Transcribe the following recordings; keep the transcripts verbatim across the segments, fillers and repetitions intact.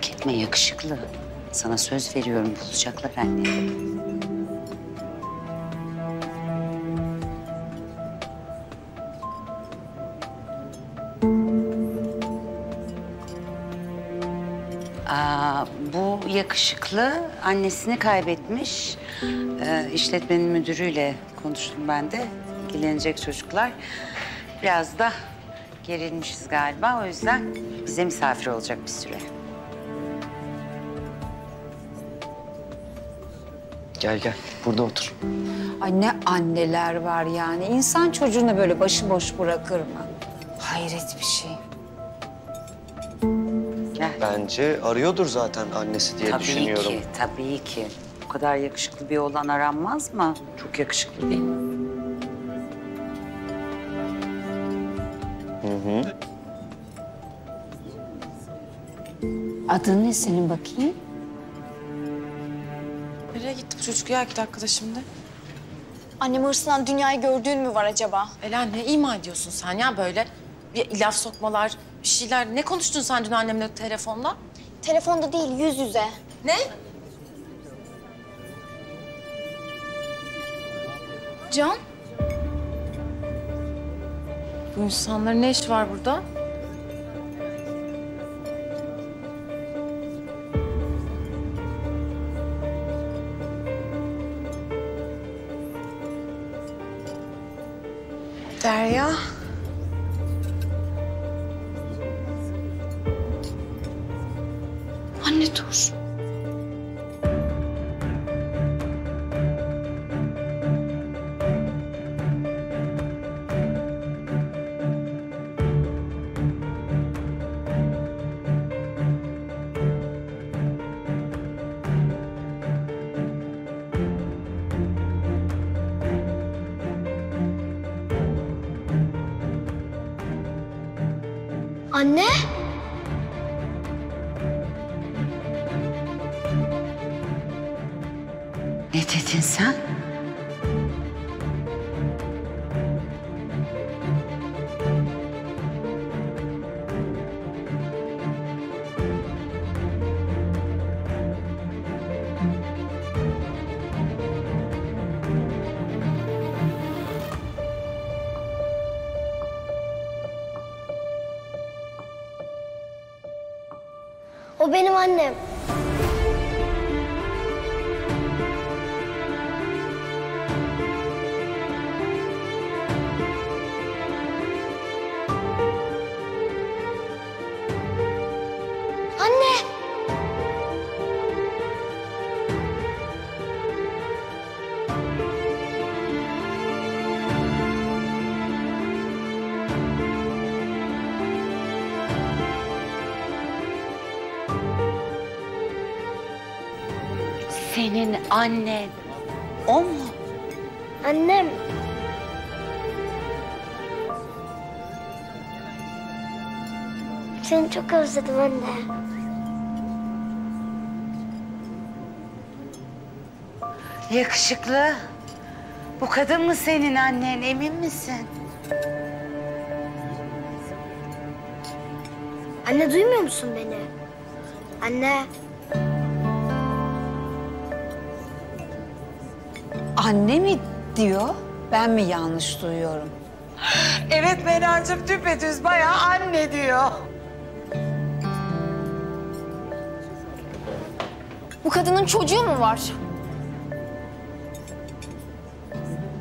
Merak etme yakışıklı. Sana söz veriyorum bulacaklar anne. Aa, bu yakışıklı annesini kaybetmiş. Ee, işletmenin müdürüyle konuştum ben de. İlgilenecek çocuklar. Biraz da gerilmişiz galiba. O yüzden bize misafir olacak bir süre. Gel gel, burada otur. Ay ne anneler var yani. İnsan çocuğunu böyle başıboş bırakır mı? Hayret bir şey. Gel. Bence arıyordur zaten annesi diye tabii düşünüyorum. Tabii ki, tabii ki. Bu kadar yakışıklı bir oğlan aranmaz mı? Çok yakışıklı değil mi? Hı hı. Adın ne senin bakayım? Nereye gitti bu çocuk ya iki dakikada şimdi? Annem hırsından dünyayı gördüğün mü var acaba? Ela ne ima ediyorsun sen ya böyle? Bir laf sokmalar, bir şeyler. Ne konuştun sen dün annemle telefonda? Telefonda değil, yüz yüze. Ne? Can? Bu insanların ne işi var burada? Derya. Anne dur. Anne? Ne dedin sen? O benim annem. Anne! Senin annen o mu? Annem. Seni çok özledim anne. Yakışıklı. Bu kadın mı senin annen? Emin misin? Anne duymuyor musun beni? Anne. Anne mi diyor, ben mi yanlış duyuyorum? Evet Benancığım, düpedüz bayağı anne diyor. Bu kadının çocuğu mu var?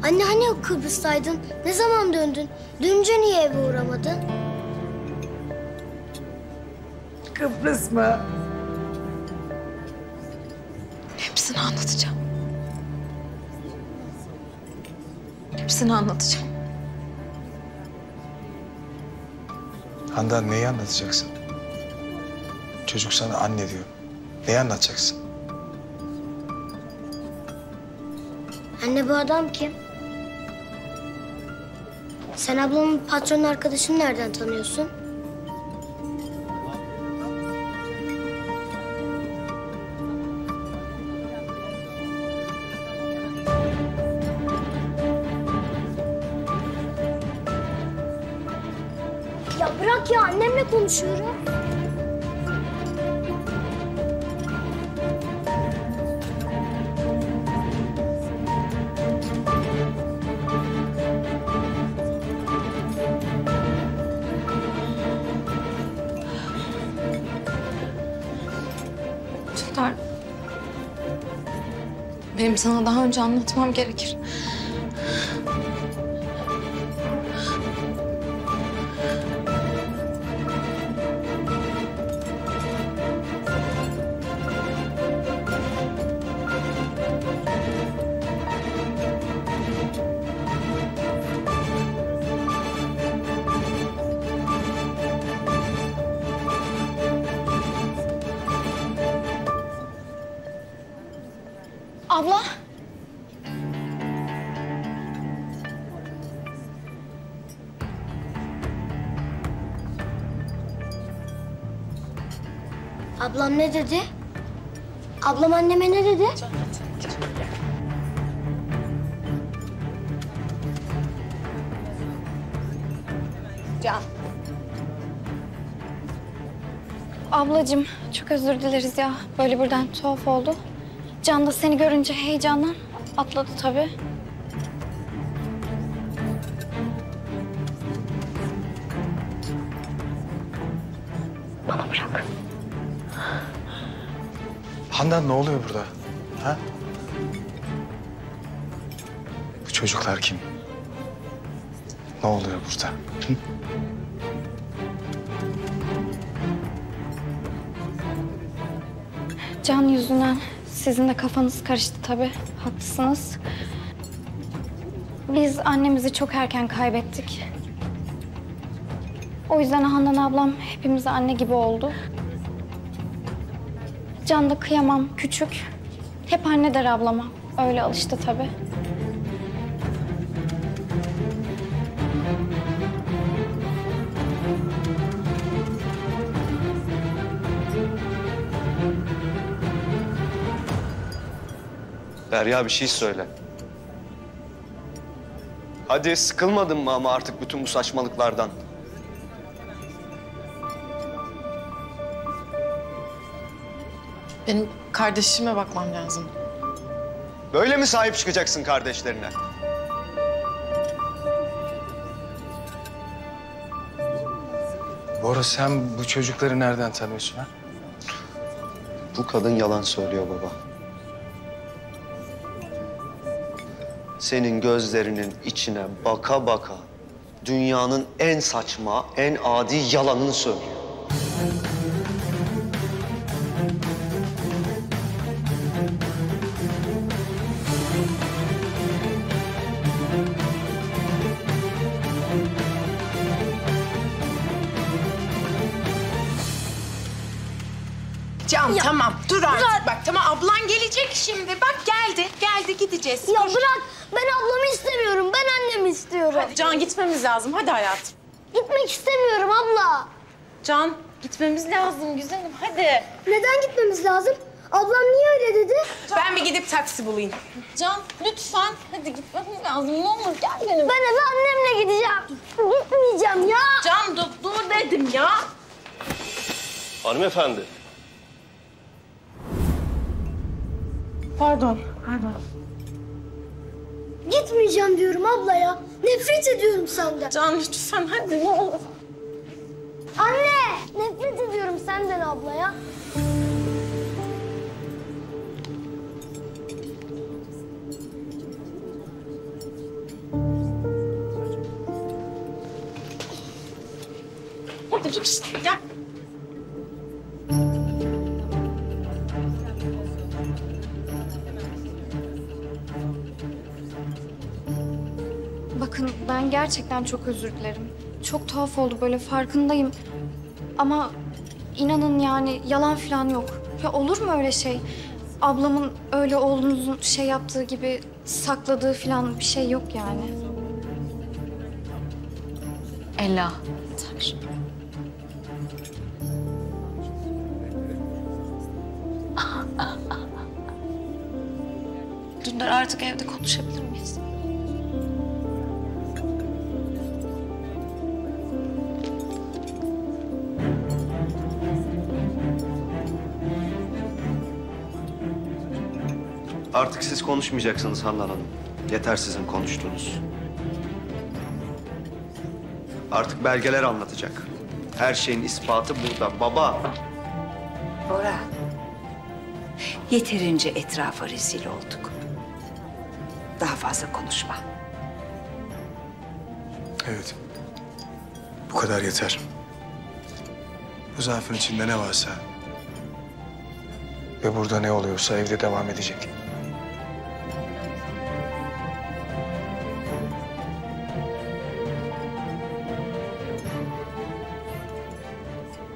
Anne hani yok Kıbrıs'taydın? Ne zaman döndün? Dünce niye eve uğramadın? Kıbrıs mı? Hepsini anlatacağım. Hepsini anlatacağım. Handan neyi anlatacaksın? Çocuk sana anne diyor. Neyi anlatacaksın? Anne bu adam kim? Sen ablamın patronun arkadaşını nereden tanıyorsun? Ya bırak ya, annemle konuşuyorum. sana daha önce anlatmam gerekir. Abla. Ablam ne dedi? Ablam anneme ne dedi? Can, can, can, gel. Can. Ablacığım çok özür dileriz ya. Böyle birden tuhaf oldu. Can da seni görünce heyecandan atladı tabii. Bana bırak. Handan ne oluyor burada? Ha? Bu çocuklar kim? Ne oluyor burada? Hı? Can yüzünden. Sizin de kafanız karıştı tabii, haklısınız. Biz annemizi çok erken kaybettik. O yüzden Handan ablam hepimize anne gibi oldu. Can da kıyamam, küçük. Hep anne der ablama, öyle alıştı tabii. Derya bir şey söyle. Hadi sıkılmadın mı ama artık bütün bu saçmalıklardan? Benim kardeşime bakmam lazım. Böyle mi sahip çıkacaksın kardeşlerine? Bora sen bu çocukları nereden tanıyorsun ha? Bu kadın yalan söylüyor baba. Senin gözlerinin içine baka baka dünyanın en saçma, en adi yalanını söylüyor. Can ya, tamam dur artık bırak. Bak tamam ablan gelecek şimdi bak geldi geldi gideceğiz. Ya dur. Bırak. Ben ablamı istemiyorum, ben annemi istiyorum. Hadi Can gitmemiz lazım, hadi hayatım. Gitmek istemiyorum abla. Can gitmemiz lazım güzelim, hadi. Neden gitmemiz lazım? Ablam niye öyle dedi? Can. Ben bir gidip taksi bulayım. Can lütfen, hadi gitmemiz lazım, ne olur gel benim. Ben eve annemle gideceğim. Gitmeyeceğim ya. Can dur, dur dedim ya. Hanımefendi. Pardon, pardon. Gitmeyeceğim diyorum abla ya. Nefret ediyorum senden. Can lütfen hadi ne olur. Anne nefret ediyorum senden abla ya. Orada dur işte gel. Bakın ben gerçekten çok özür dilerim. Çok tuhaf oldu böyle farkındayım. Ama inanın yani yalan falan yok. Ya olur mu öyle şey? Ablamın öyle oğlunuzun şey yaptığı gibi sakladığı falan bir şey yok yani. Ela. Yeter. Dündar artık evde konuşabilir miyiz? Artık siz konuşmayacaksınız Handan Hanım. Yeter sizin konuştuğunuz. Artık belgeler anlatacak. Her şeyin ispatı burada. Baba. Bora. Yeterince etrafa rezil olduk. daha fazla konuşma. Evet. Bu kadar yeter. Bu zarfın içinde ne varsa ve burada ne oluyorsa evde devam edecek.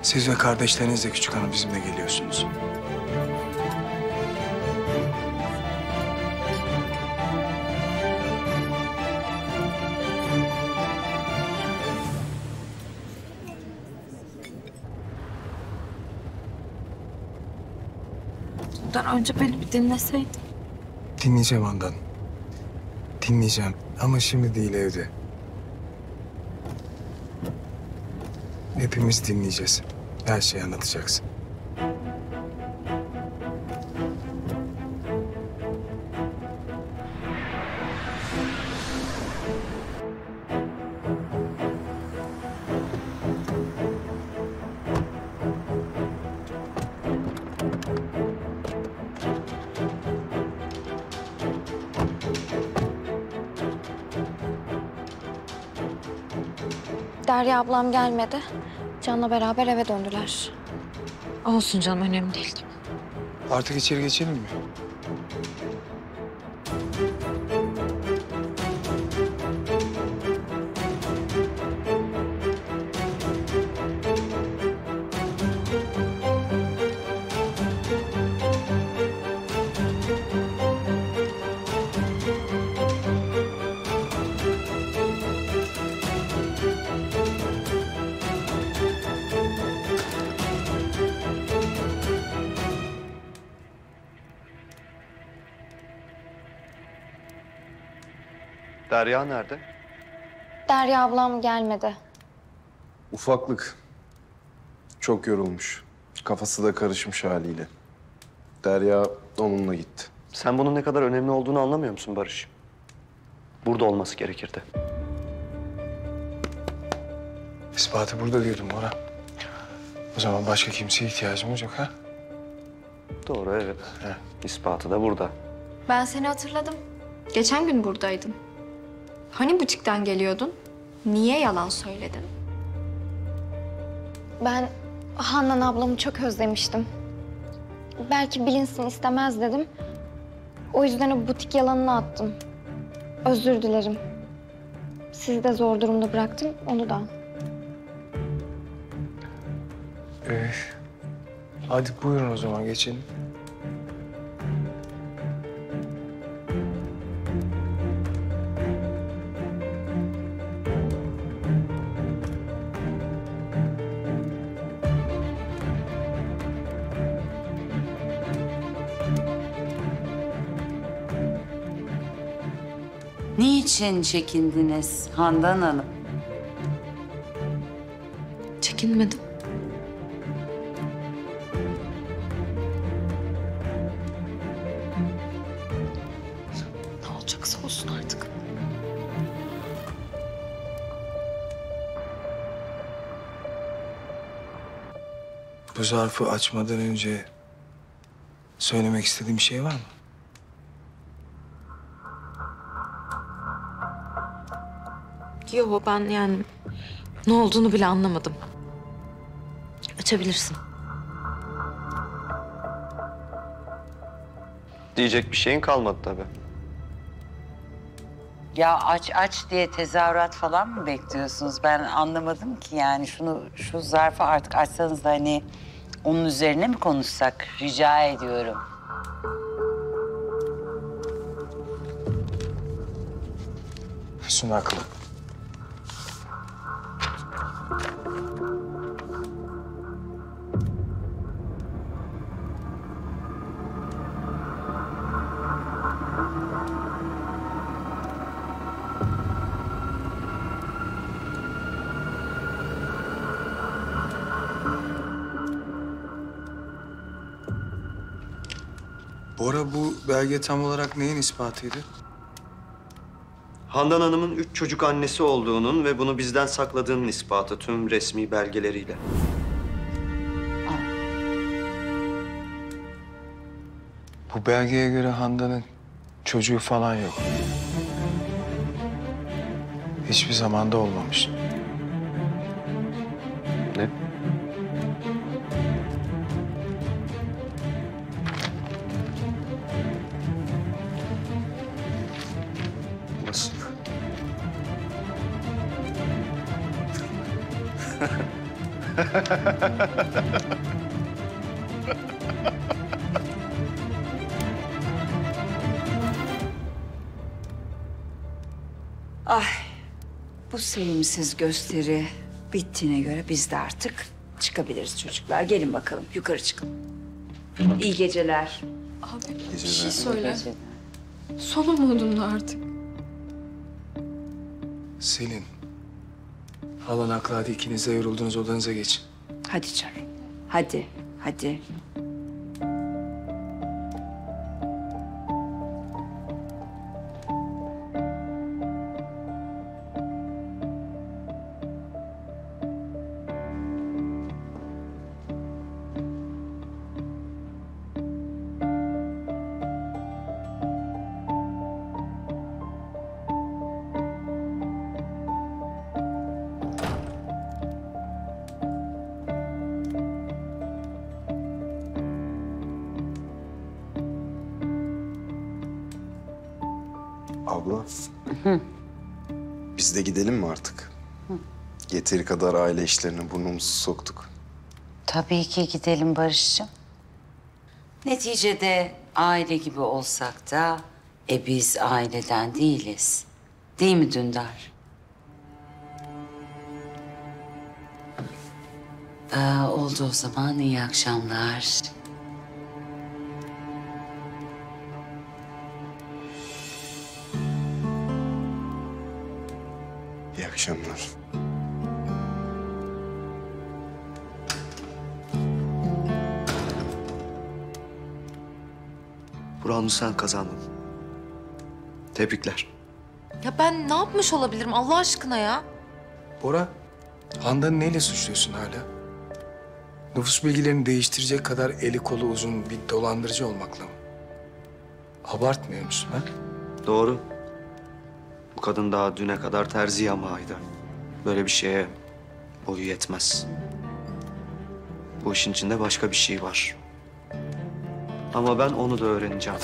Siz ve kardeşlerinizle küçük hanım bizimle geliyorsunuz. Bundan önce beni bir dinleseydin. Dinleyeceğim Handan. Dinleyeceğim ama şimdi değil, evde. Hepimiz dinleyeceğiz. Her şeyi anlatacaksın. Derya ablam gelmedi. Can'la beraber eve döndüler. Olsun canım, önemli değil. Artık içeri geçelim mi? Derya nerede? Derya ablam gelmedi. Ufaklık. Çok yorulmuş. Kafası da karışmış haliyle. Derya onunla gitti. Sen bunun ne kadar önemli olduğunu anlamıyor musun Barış? Burada olması gerekirdi. İspatı burada diyordum Bora. O zaman başka kimseye ihtiyacım olacak ha? Doğru, evet. He. İspatı da burada. Ben seni hatırladım. Geçen gün buradaydın. Hani butikten geliyordun? Niye yalan söyledin? Ben Handan ablamı çok özlemiştim. Belki bilinsin istemez dedim. O yüzden o butik yalanını attım. Özür dilerim. Sizi de zor durumda bıraktım, onu da. Ee, hadi buyurun o zaman, geçelim. Niçin çekindiniz Handan Hanım? Çekinmedim. Ne olacaksa olsun artık. Bu zarfı açmadan önce söylemek istediğim bir şey var mı? Yok, ben yani ne olduğunu bile anlamadım. Açabilirsin. Diyecek bir şeyin kalmadı tabii. Ya aç aç diye tezahürat falan mı bekliyorsunuz? Ben anlamadım ki yani şunu, şu zarfı artık açsanız da hani onun üzerine mi konuşsak? Rica ediyorum. Hüsnü haklı. Bora, bu belge tam olarak neyin ispatıydı? Handan Hanım'ın üç çocuk annesi olduğunun ve bunu bizden sakladığının ispatı tüm resmi belgeleriyle. Aa. Bu belgeye göre Handan'ın çocuğu falan yok. hiçbir zamanda olmamış. Ne? Nasıl? Ay, bu sevimsiz gösteri bittiğine göre biz de artık çıkabiliriz çocuklar. Gelin bakalım, yukarı çıkın. İyi geceler. Abi, bir şey söyle. Son umudumla artık. Selin, halan haklı, hadi ikiniz de yoruldunuz, odanıza geçin. Hadi canım, hadi, hadi. Abla, hı. Biz de gidelim mi artık? Hı. Yeteri kadar aile işlerine burnumuzu soktuk. Tabii ki gidelim Barış'cığım. Neticede aile gibi olsak da e biz aileden değiliz. Değil mi Dündar? Ee, oldu o zaman, iyi akşamlar. İyi akşamlar. Buranı sen kazandın. Tebrikler. Ya ben ne yapmış olabilirim Allah aşkına ya? Bora, Handan'ı neyle suçluyorsun hala? Nüfus bilgilerini değiştirecek kadar eli kolu uzun bir dolandırıcı olmakla mı? Abartmıyor musun ha? Doğru. Bu kadın daha düne kadar terzi yamağıydı. Böyle bir şeye boyu yetmez. Bu işin içinde başka bir şey var. Ama ben onu da öğreneceğim.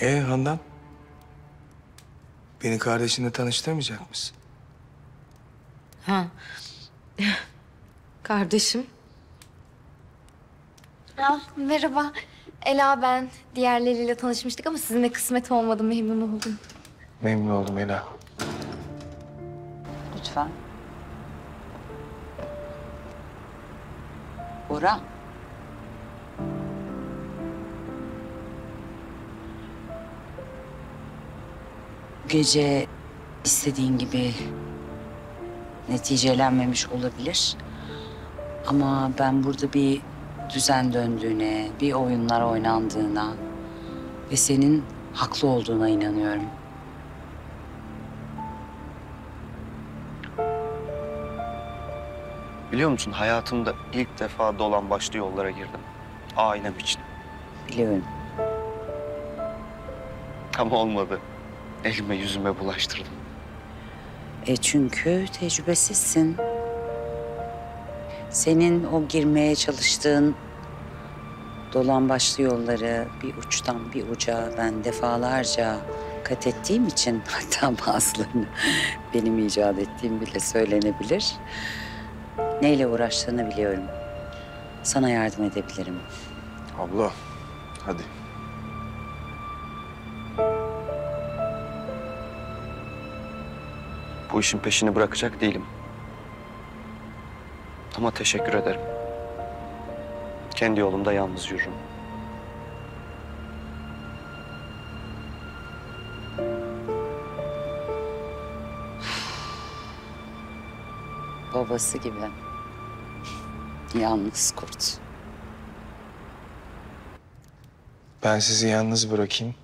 Ee Handan? Beni kardeşinle tanıştırmayacak mısın? Ha. Kardeşim. Ah, merhaba. Ela ben. Diğerleriyle tanışmıştık ama sizinle kısmet olmadı. Memnun oldum. Memnun oldum Ela. Lütfen. Bora. Gece istediğin gibi neticelenmemiş olabilir. Ama ben burada bir düzen döndüğüne, bir oyunlar oynandığına ve senin haklı olduğuna inanıyorum. Biliyor musun, hayatımda ilk defa dolambaçlı yollara girdim. Ailem için. Biliyorum. Ama olmadı. Elime yüzüme bulaştırdım. E çünkü tecrübesizsin. Senin o girmeye çalıştığın dolambaçlı yolları bir uçtan bir uca ben defalarca kat ettiğim için, hatta bazılarını benim icat ettiğim bile söylenebilir. Neyle uğraştığını biliyorum. Sana yardım edebilirim. Abla, hadi. Bu işin peşini bırakacak değilim. Ama teşekkür ederim. Kendi yolumda yalnız yürürüm. Babası gibi. Yalnız kurt. Ben sizi yalnız bırakayım.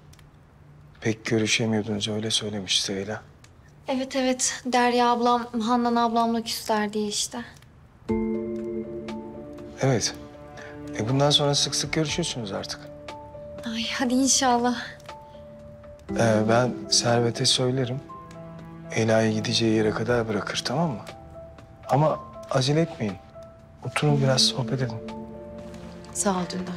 Pek görüşemiyordunuz, öyle söylemişti Ela. Evet evet, Derya ablam Handan ablamla küsler diye işte. Evet, E bundan sonra sık sık görüşüyorsunuz artık. Ay hadi inşallah. Ee, ben Servet'e söylerim. Ela'yı gideceği yere kadar bırakır, tamam mı? Ama acele etmeyin. Oturun biraz sohbet edin. Sağ ol Dündar.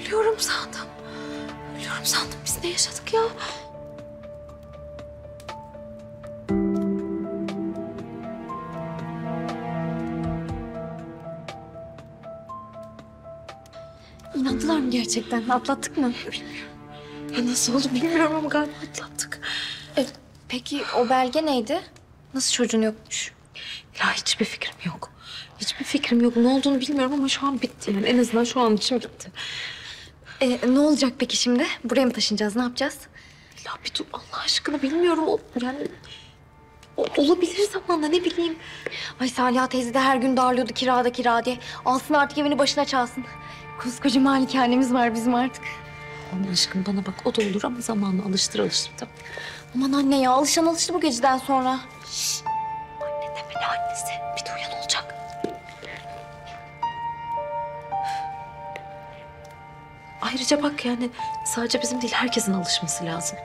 Ölüyorum sandım. Ölüyorum sandım. Biz ne yaşadık ya? İnandılar mı gerçekten? Atlattık mı? Bilmiyorum. Nasıl oldu bilmiyorum ama galiba atlattık. E, peki o belge neydi? Nasıl çocuğun yokmuş? Ya hiçbir fikrim yok. Hiçbir fikrim yok. Ne olduğunu bilmiyorum ama şu an bitti. Yani en azından şu an içim bitti. E, ne olacak peki şimdi? Buraya mı taşınacağız? Ne yapacağız? Ya bir dur Allah aşkına bilmiyorum. O, yani o, olabilir zamanla ne bileyim. Ay Saliha teyze de her gün darlıyordu kirada kira diye. Alsın artık evini başına çalsın. Koskoca malikanemiz var bizim artık. Aman aşkım bana bak o da olur ama zamanla alıştır alıştır tamam. Aman anne ya alışan alıştı bu geceden sonra. Şişt. Anne deme ne annesi bir de uyan olacak. Ayrıca bak yani sadece bizim değil herkesin alışması lazım.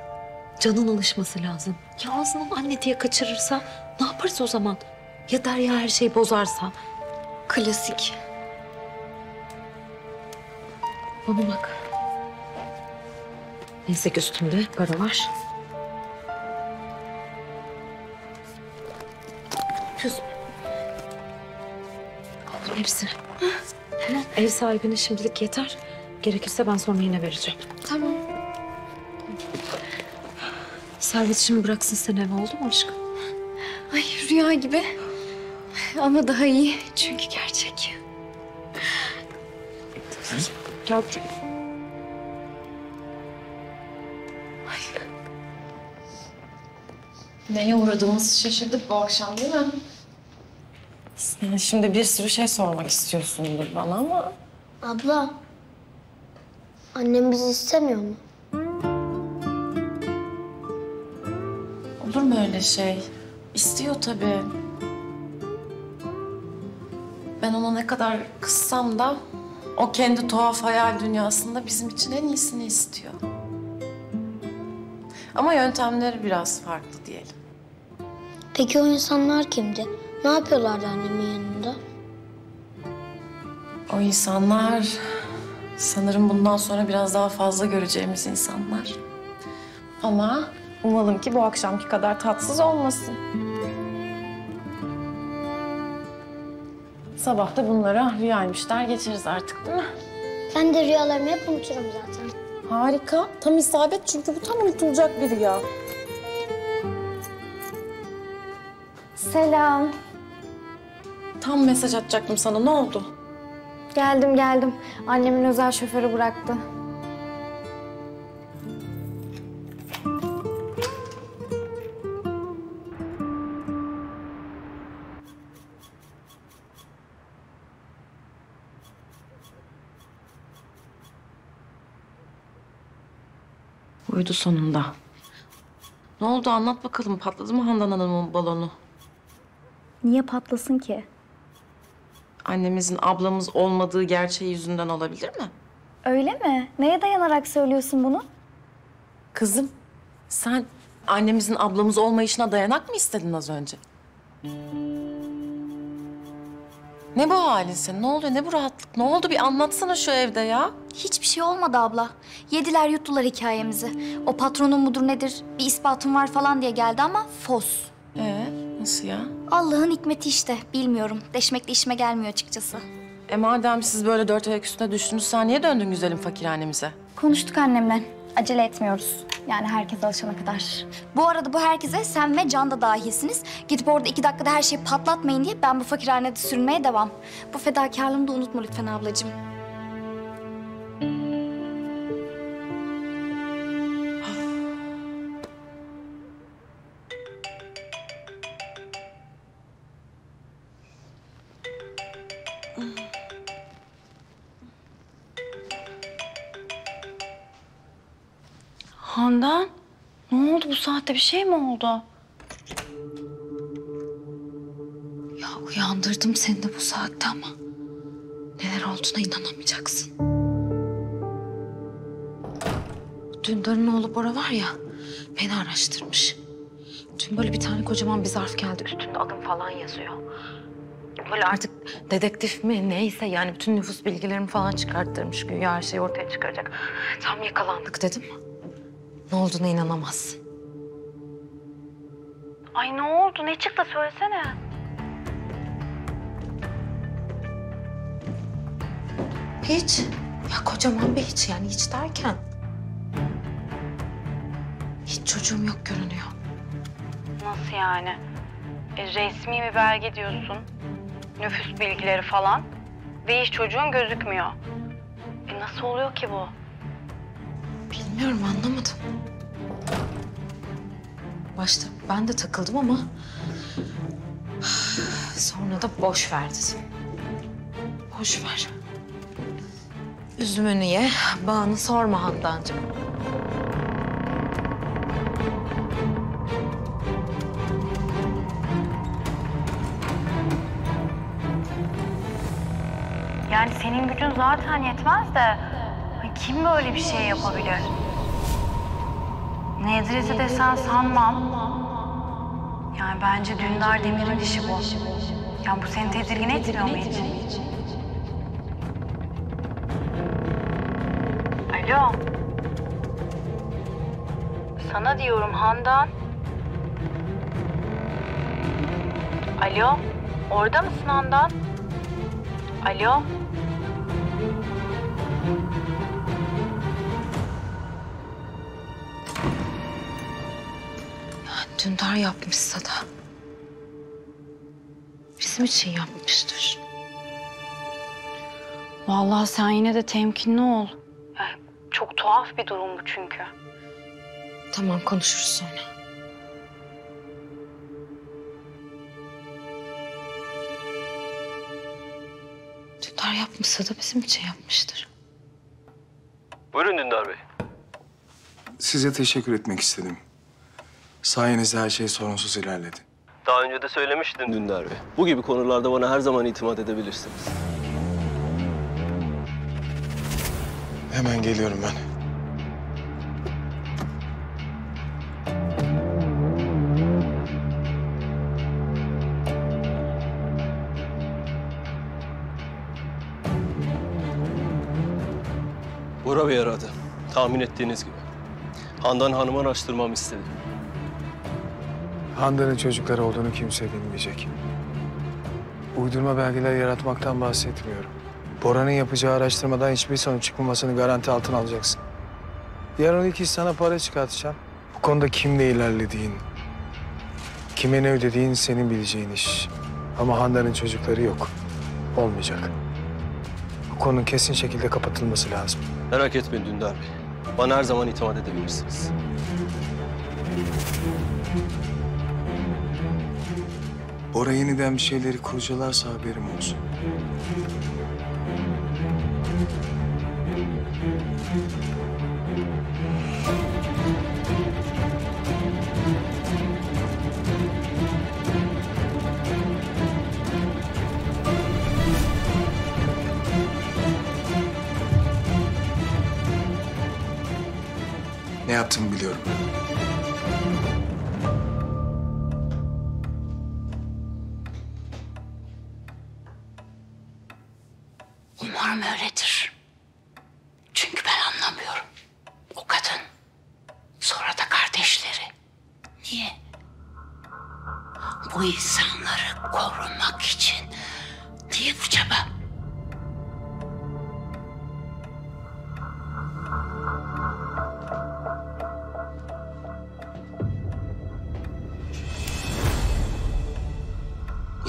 Can'ın alışması lazım. Ya ağzından anne diye kaçırırsa ne yaparsa o zaman? Ya Derya her şeyi bozarsa? Klasik. Bana bak. Neyse ki üstümde para var. Füsun. Aldım hepsini. Tamam. Ev sahibine şimdilik yeter. Gerekirse ben sonra yine vereceğim. Tamam. Servet şimdi bıraksın seni eve oldu mu aşkım? Ay rüya gibi. Ama daha iyi çünkü gerçek. Hı? Gel buraya. Ay. Neye uğradığımızı şaşırdık bu akşam değil mi? Sen şimdi bir sürü şey sormak istiyorsundur bana ama... Abla, annem bizi istemiyor mu? Olur mu öyle şey? İstiyor tabii. Ben ona ne kadar kızsam da... O kendi tuhaf hayal dünyasında bizim için en iyisini istiyor. Ama yöntemleri biraz farklı diyelim. Peki o insanlar kimdi? Ne yapıyorlardı annemin yanında? O insanlar sanırım bundan sonra biraz daha fazla göreceğimiz insanlar. Ama umalım ki bu akşamki kadar tatsız olmasın. Sabah da bunlara rüyaymış der geçeriz artık değil mi? Ben de rüyalarımı hep unuturum zaten. Harika. Tam isabet çünkü bu tam unutulacak bir rüya. Selam. Tam mesaj atacaktım sana. Ne oldu? Geldim geldim. Annemin özel şoförü bıraktı. Uyudu sonunda. Ne oldu anlat bakalım. Patladı mı Handan Hanım'ın balonu? Niye patlasın ki? Annemizin ablamız olmadığı gerçeği yüzünden olabilir mi? Öyle mi? Neye dayanarak söylüyorsun bunu? Kızım sen annemizin ablamız olmayışına dayanak mı istedin az önce? Ne bu halin senin? Ne oluyor? Ne bu rahatlık? Ne oldu? Bir anlatsana şu evde ya. Hiçbir şey olmadı abla. Yediler yuttular hikayemizi. O patronun mudur nedir? Bir ispatım var falan diye geldi ama fos. Ee, nasıl ya? Allah'ın hikmeti işte. Bilmiyorum. Deşmekle işime gelmiyor açıkçası. E madem siz böyle dört ayak üstüne düştünüz sen niye döndün güzelim fakirhanemize? Konuştuk annemle. Acele etmiyoruz. Yani herkes alışana kadar. Bu arada bu herkese sen ve Can da dahilsiniz. Gidip orada iki dakikada her şeyi patlatmayın diye ben bu fakirhanede sürünmeye devam. Bu fedakarlığımı da unutma lütfen ablacığım. Handan, ne oldu? Bu saatte bir şey mi oldu? Ya uyandırdım seni de bu saatte ama neler olduğuna inanamayacaksın. Dündar'ın oğlu Bora var ya, beni araştırmış. Dün böyle bir tane kocaman bir zarf geldi, üstünde adım falan yazıyor. Böyle artık dedektif mi neyse yani bütün nüfus bilgilerimi falan çıkarttırmış. Güya her şeyi ortaya çıkaracak. Tam yakalandık dedim. Ne olduğuna inanamazsın. Ay ne oldu? Ne çıktı? Söylesene. Hiç. Ya kocaman bir hiç yani hiç derken. Hiç çocuğum yok görünüyor. Nasıl yani? E, resmi bir belge diyorsun. Nüfus bilgileri falan. Ve hiç çocuğun gözükmüyor. E, nasıl oluyor ki bu? Bilmiyorum, anlamadım. Başta ben de takıldım ama sonra da boş ver dedim. Boş ver. Üzümünü ye, bağını sorma Handancığım. Yani senin gücün zaten yetmez de kim böyle bir şey yapabilir? Nedret'i desen sanmam. Yani bence Dündar Demir'in işi bu. Yani bu seni tedirgin etmiyor mu hiç? Alo. Sana diyorum Handan. Alo. Orada mısın Handan? Alo. Dündar yapmışsa da bizim için yapmıştır. Vallahi sen yine de temkinli ol. Yani çok tuhaf bir durum bu çünkü. Tamam, konuşuruz sonra. Dündar yapmışsa da bizim için yapmıştır. Buyurun Dündar Bey. Size teşekkür etmek istedim. Sayenizde her şey sorunsuz ilerledi. Daha önce de söylemiştin Dündar Bey. Bu gibi konularda bana her zaman itimat edebilirsiniz. Hemen geliyorum ben. Bora Bey aradı. Tahmin ettiğiniz gibi. Handan Hanım'ı araştırmamı istedi. Handan'ın çocukları olduğunu kimse bilmeyecek. Uydurma belgeler yaratmaktan bahsetmiyorum. Bora'nın yapacağı araştırmadan hiçbir sonuç çıkmamasını garanti altına alacaksın. Yarın iki sana para çıkartacağım. Bu konuda kimle ilerlediğin, kime ne ödediğin senin bileceğin iş. Ama Handan'ın çocukları yok. Olmayacak. Bu konunun kesin şekilde kapatılması lazım. Merak etmeyin Dündar Bey. Bana her zaman itimat edebilirsiniz. Oraya yeniden bir şeyleri kurcalarsa haberim olsun. Ne yaptığımı biliyorum.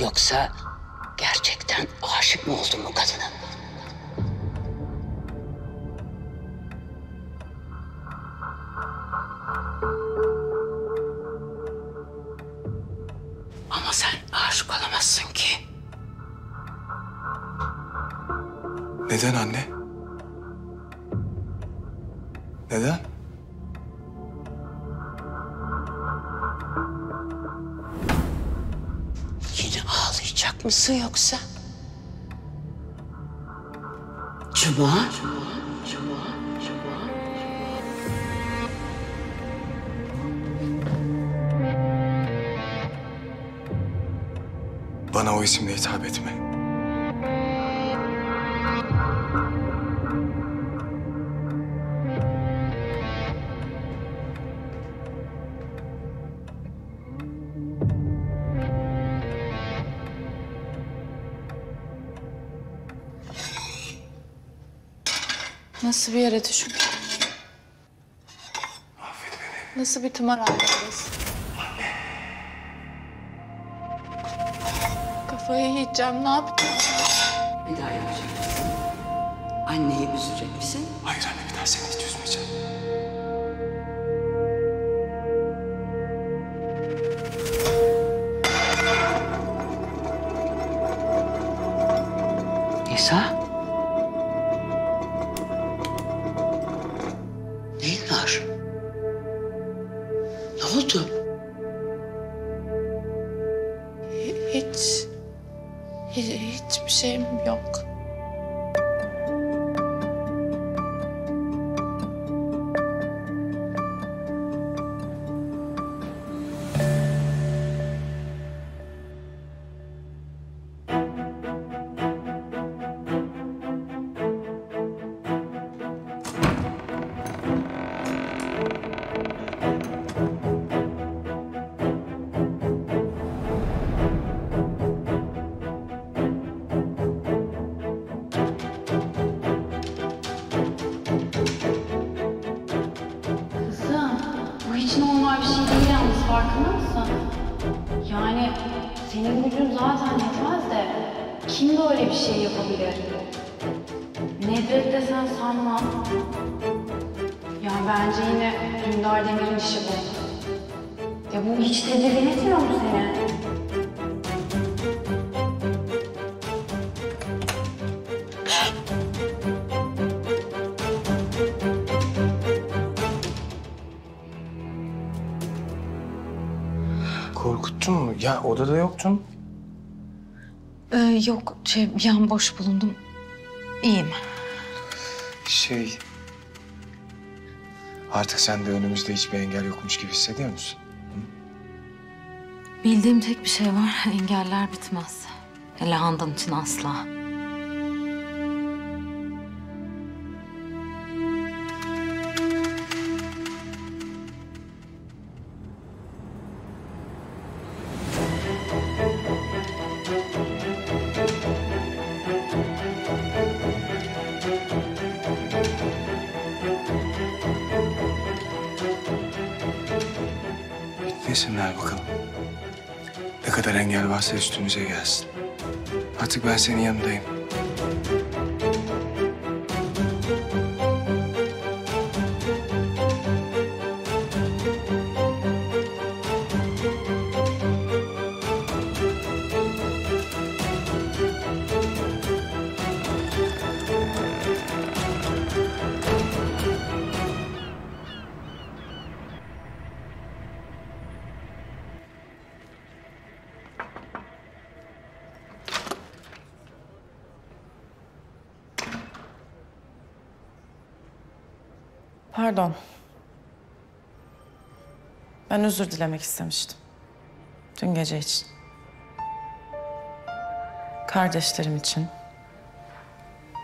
Yoksa gerçekten aşık mı oldun bu kadına? Ama sen aşık olamazsın ki. Neden anne? Neden? mısın yoksa? Cuma? Cuma, Cuma, Cuma. Bana o isimle hitap etme. Nasıl bir yere düşmüş? Affet beni. Nasıl bir tımar halindeyiz? Anne. Kafayı yiyeceğim, ne yapacağım? Bir daha yapacak mısın? Anneyi üzecek misin? Hayır anne, bir daha seni hiç üzmeyeceğim. Nisa? Korkuttun mu? Ya odada yoktun. Ee, yok, şey, yan boş bulundum. İyiyim. Şey... Artık sen de önümüzde hiçbir engel yokmuş gibi hissediyor musun? Hı? Bildiğim tek bir şey var, engeller bitmez. Hele Handan için asla. Varsa üstümüze gelsin. Artık ben senin yanındayım. Pardon. Ben özür dilemek istemiştim. Dün gece için. Kardeşlerim için.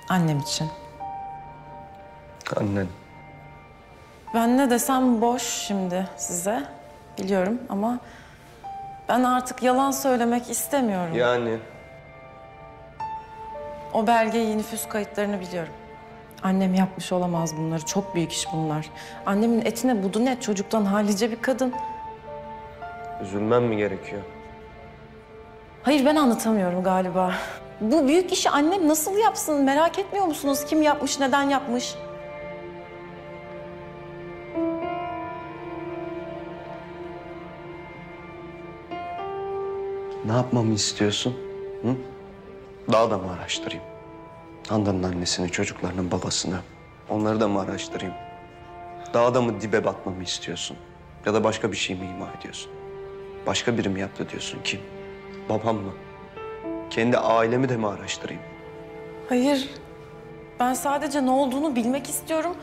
Annem için. Annen. Ben ne desem boş şimdi size. Biliyorum ama... ben artık yalan söylemek istemiyorum. Yani? O belgeyi, nüfus kayıtlarını biliyorum. Annem yapmış olamaz bunları. Çok büyük iş bunlar. Annemin etine budune çocuktan hallice bir kadın. Üzülmem mi gerekiyor? Hayır, ben anlatamıyorum galiba. Bu büyük işi annem nasıl yapsın? Merak etmiyor musunuz? Kim yapmış, neden yapmış? Ne yapmamı istiyorsun? Hı? Daha da mı araştırayım? Handan'ın annesini, çocuklarının babasını, onları da mı araştırayım? Daha da mı dibe batmamı istiyorsun? Ya da başka bir şey mi ima ediyorsun? Başka biri mi yaptı diyorsun? Kim? Babam mı? kendi ailemi de mi araştırayım? Hayır. Ben sadece ne olduğunu bilmek istiyorum.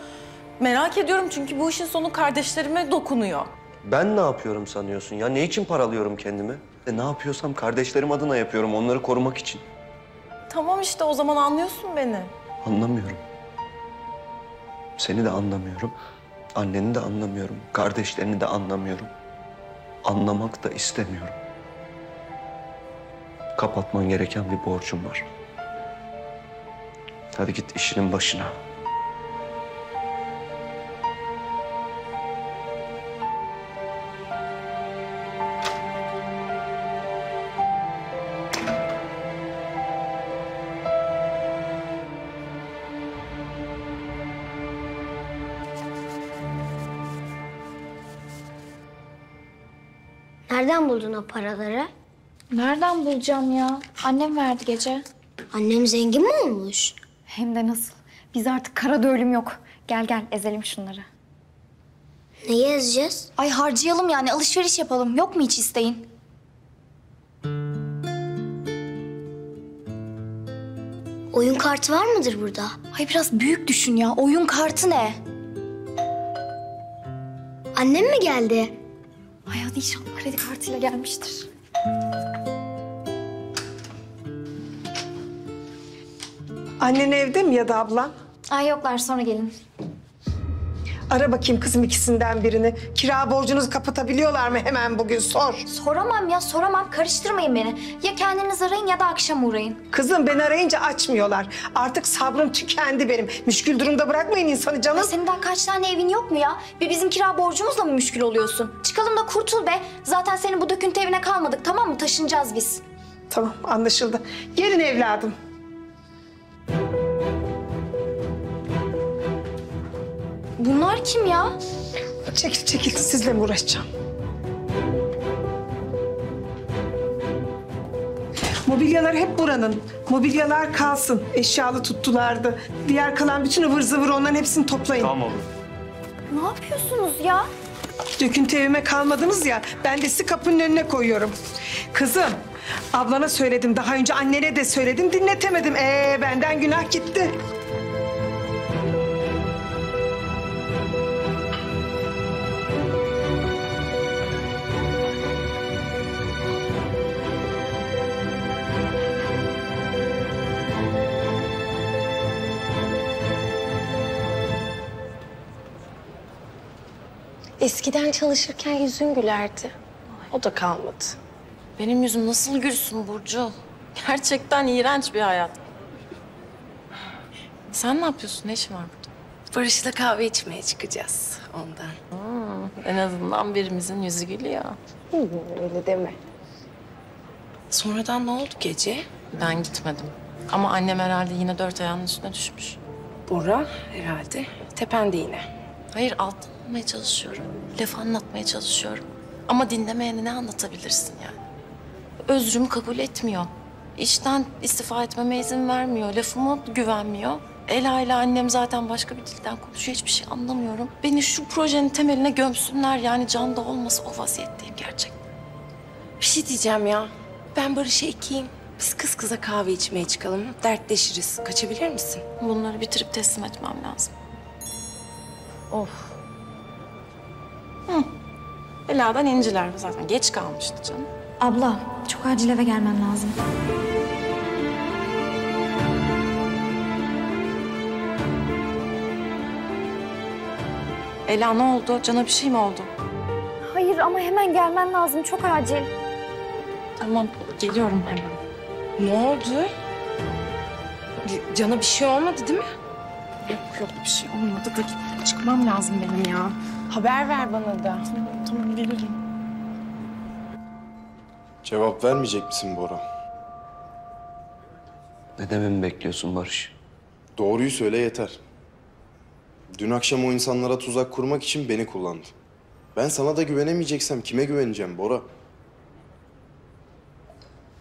Merak ediyorum çünkü bu işin sonu kardeşlerime dokunuyor. Ben ne yapıyorum sanıyorsun ya? Ne için paralıyorum kendimi? E ne yapıyorsam kardeşlerim adına yapıyorum, onları korumak için. Tamam işte, o zaman anlıyorsun beni. Anlamıyorum. Seni de anlamıyorum. Anneni de anlamıyorum. Kardeşlerini de anlamıyorum. Anlamak da istemiyorum. Kapatman gereken bir borcum var. Hadi git işinin başına. Nereden buldun o paraları? Nereden bulacağım ya? Annem verdi gece. Annem zengin mi olmuş? Hem de nasıl? Biz artık karada ölüm yok. Gel gel ezelim şunları. Neyi ezeceğiz? Ay harcayalım yani, alışveriş yapalım. Yok mu hiç isteyin? Oyun kartı var mıdır burada? Ay biraz büyük düşün ya. Oyun kartı ne? Annem mi geldi? Ay hadi inşallah kredi kartıyla gelmiştir. Annen evde mi ya da ablam? Ay yoklar, sonra gelin. Ara bakayım kızım ikisinden birini. Kira borcunuzu kapatabiliyorlar mı hemen bugün, sor. Soramam ya, soramam. Karıştırmayın beni. Ya kendiniz arayın ya da akşam uğrayın. Kızım ben arayınca açmıyorlar. Artık sabrım tükendi benim. Müşkül durumda bırakmayın insanı canım. Ya senin daha kaç tane evin yok mu ya? Ve bizim kira borcumuzla mı müşkül oluyorsun? Çıkalım da kurtul be. Zaten senin bu döküntü evine kalmadık, tamam mı? Taşınacağız biz. Tamam, anlaşıldı. Gelin evladım. Bunlar kim ya? Çekil çekil, sizle mi uğraşacağım? Mobilyalar hep buranın. Mobilyalar kalsın. Eşyalı tuttulardı. Diğer kalan bütün ıvır zıvır, onların hepsini toplayın. Tamam oğlum. Ne yapıyorsunuz ya? Döküntü evime kalmadınız ya, ben de sizi kapının önüne koyuyorum. Kızım, ablana söyledim, daha önce annene de söyledim, dinletemedim. Ee, benden günah gitti. Eskiden çalışırken yüzün gülerdi. O da kalmadı. Benim yüzüm nasıl gülsün Burcu? Gerçekten iğrenç bir hayat. Sen ne yapıyorsun? Ne işin var burada? Barış'la kahve içmeye çıkacağız ondan. Hmm, en azından birimizin yüzü gülüyor. Öyle deme. Sonradan ne oldu gece? Ben gitmedim. Ama annem herhalde yine dört ayağının üstüne düşmüş. Bora herhalde. Tepende yine. Hayır, altın. Anlatmaya çalışıyorum. Laf anlatmaya çalışıyorum. Ama dinlemeyene ne anlatabilirsin yani? Özrümü kabul etmiyor. İşten istifa etmeme izin vermiyor. Lafıma güvenmiyor. Ela ile annem zaten başka bir dilden konuşuyor. Hiçbir şey anlamıyorum. Beni şu projenin temeline gömsünler. Yani Can da olmasa o vaziyetteyim gerçekten. Bir şey diyeceğim ya. Ben Barış'a ekeyim. Biz kız kıza kahve içmeye çıkalım. Dertleşiriz. Kaçabilir misin? Bunları bitirip teslim etmem lazım. Of. Hı. Ela'dan inciler zaten. Geç kalmıştı canım. Abla, çok acil eve gelmem lazım. Ela ne oldu? Can'a bir şey mi oldu? Hayır ama hemen gelmen lazım. Çok acil. Tamam, geliyorum hemen. Ne oldu? Can'a bir şey olmadı değil mi? Yok yok, bir şey olmadı da çıkmam lazım benim ya. Haber ver bana da. Tamam, tamam gelirim. Cevap vermeyecek misin Bora? Ne dememi bekliyorsun Barış? Doğruyu söyle yeter. Dün akşam o insanlara tuzak kurmak için beni kullandı. Ben sana da güvenemeyeceksem kime güveneceğim Bora?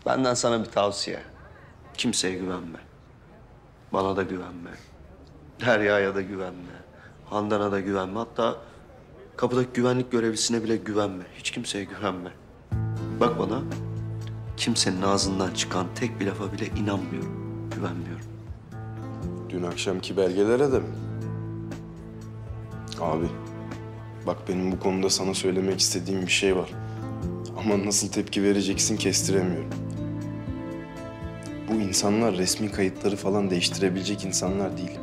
Benden sana bir tavsiye. Kimseye güvenme. Bana da güvenme. Derya'ya da güvenme. Handan'a da güvenme. Hatta kapıdaki güvenlik görevlisine bile güvenme. Hiç kimseye güvenme. Bak bana, kimsenin ağzından çıkan tek bir lafa bile inanmıyorum, güvenmiyorum. Dün akşamki belgelere de mi? Abi, bak benim bu konuda sana söylemek istediğim bir şey var. Ama nasıl tepki vereceksin kestiremiyorum. Bu insanlar resmi kayıtları falan değiştirebilecek insanlar değil.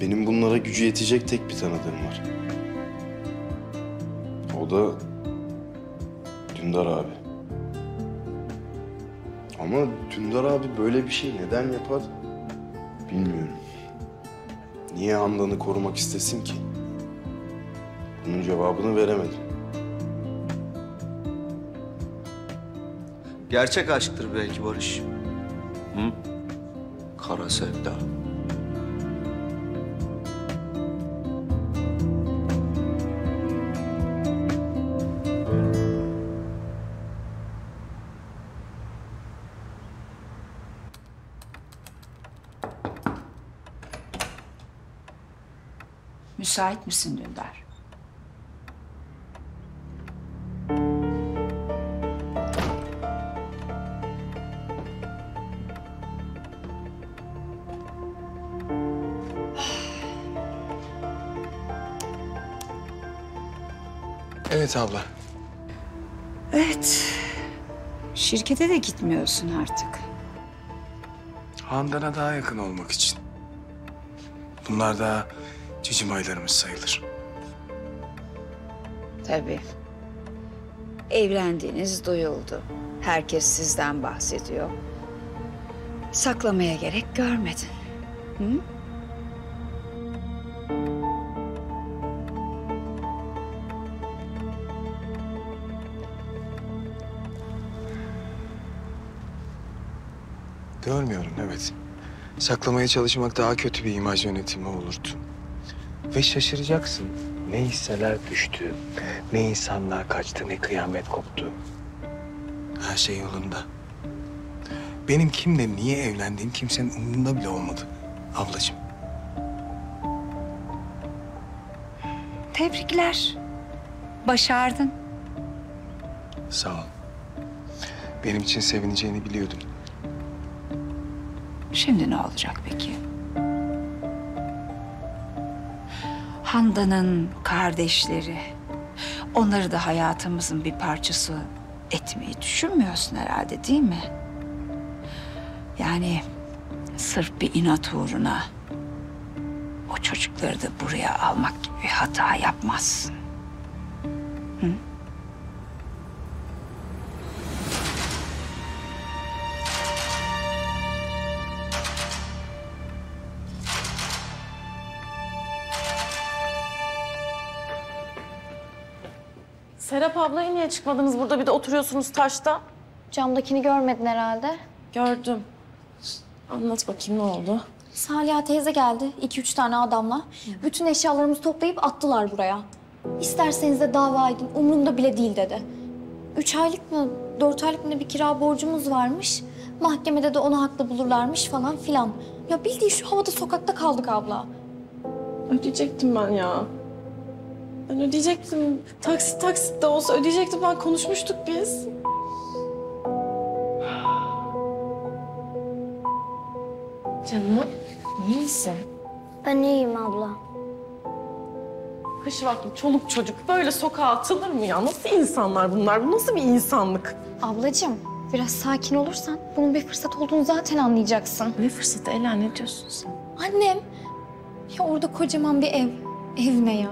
Benim bunlara gücü yetecek tek bir tanıdığım var. O da Dündar abi. Ama Dündar abi böyle bir şey neden yapar bilmiyorum. Niye Handan'ı korumak istesin ki? Bunun cevabını veremedim. Gerçek aşktır belki Barış. Hı? Kara sevda. Müsait misin Dündar? Evet abla. Evet. Şirkete de gitmiyorsun artık. Handan'a daha yakın olmak için. Bunlar daha cicim aylarımız sayılır. Tabii. Evlendiğiniz duyuldu. Herkes sizden bahsediyor. Saklamaya gerek görmedin. Hı? Görmüyorum, evet. Saklamaya çalışmak daha kötü bir imaj yönetimi olurdu. Ve şaşıracaksın. Ne hisseler düştü, ne insanlar kaçtı, ne kıyamet koptu. Her şey yolunda. Benim kimle niye evlendiğim kimsenin umurunda bile olmadı ablacığım. Tebrikler. Başardın. Sağ ol. Benim için sevineceğini biliyordum. Şimdi ne olacak peki? Handan'ın kardeşleri, onları da hayatımızın bir parçası etmeyi düşünmüyorsun herhalde, değil mi? Yani sırf bir inat uğruna o çocukları da buraya almak gibi bir hata yapmazsın. Hı? Serap ablaya niye çıkmadınız burada? Bir de oturuyorsunuz taşta. Camdakini görmedin herhalde. Gördüm. Anlat bakayım ne oldu? Saliha teyze geldi iki üç tane adamla. Bütün eşyalarımızı toplayıp attılar buraya. İsterseniz de dava edin, umurumda bile değil dedi. Üç aylık mı, dört aylık mı bir kira borcumuz varmış. Mahkemede de onu haklı bulurlarmış falan filan. Ya bildiğin şu havada sokakta kaldık abla. Ödeyecektim ben ya. Ben ödeyecektim. Taksit taksit de olsa ödeyecektim. Ben konuşmuştuk biz. Canım, iyi misin? Ben iyiyim abla. Kış vakti çoluk çocuk böyle sokağa atılır mı ya? Nasıl insanlar bunlar? Bu nasıl bir insanlık? Ablacığım, biraz sakin olursan bunun bir fırsat olduğunu zaten anlayacaksın. Ne fırsatı Ela? Ne diyorsun sen? Annem. Ya orada kocaman bir ev. Ev ne ya?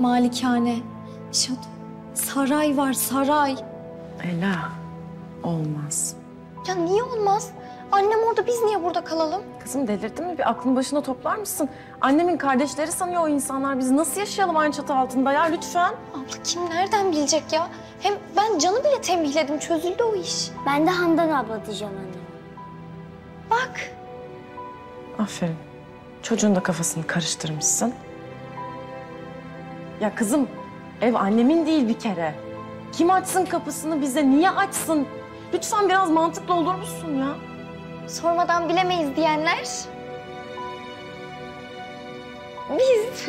Malikane, şat, saray var saray. Ela, olmaz. Ya niye olmaz? Annem orada, biz niye burada kalalım? Kızım delirdin mi? Bir aklın başına toplar mısın? Annemin kardeşleri sanıyor o insanlar. Biz nasıl yaşayalım aynı çatı altında ya lütfen? Abla kim nereden bilecek ya? Hem ben Can'ı bile tembihledim, çözüldü o iş. Ben de Handan abla diyeceğim anne. Bak. Aferin. Çocuğun da kafasını karıştırmışsın. Ya kızım, ev annemin değil bir kere. Kim açsın kapısını bize, niye açsın? Lütfen biraz mantıklı olur musun ya? Sormadan bilemeyiz diyenler... biz.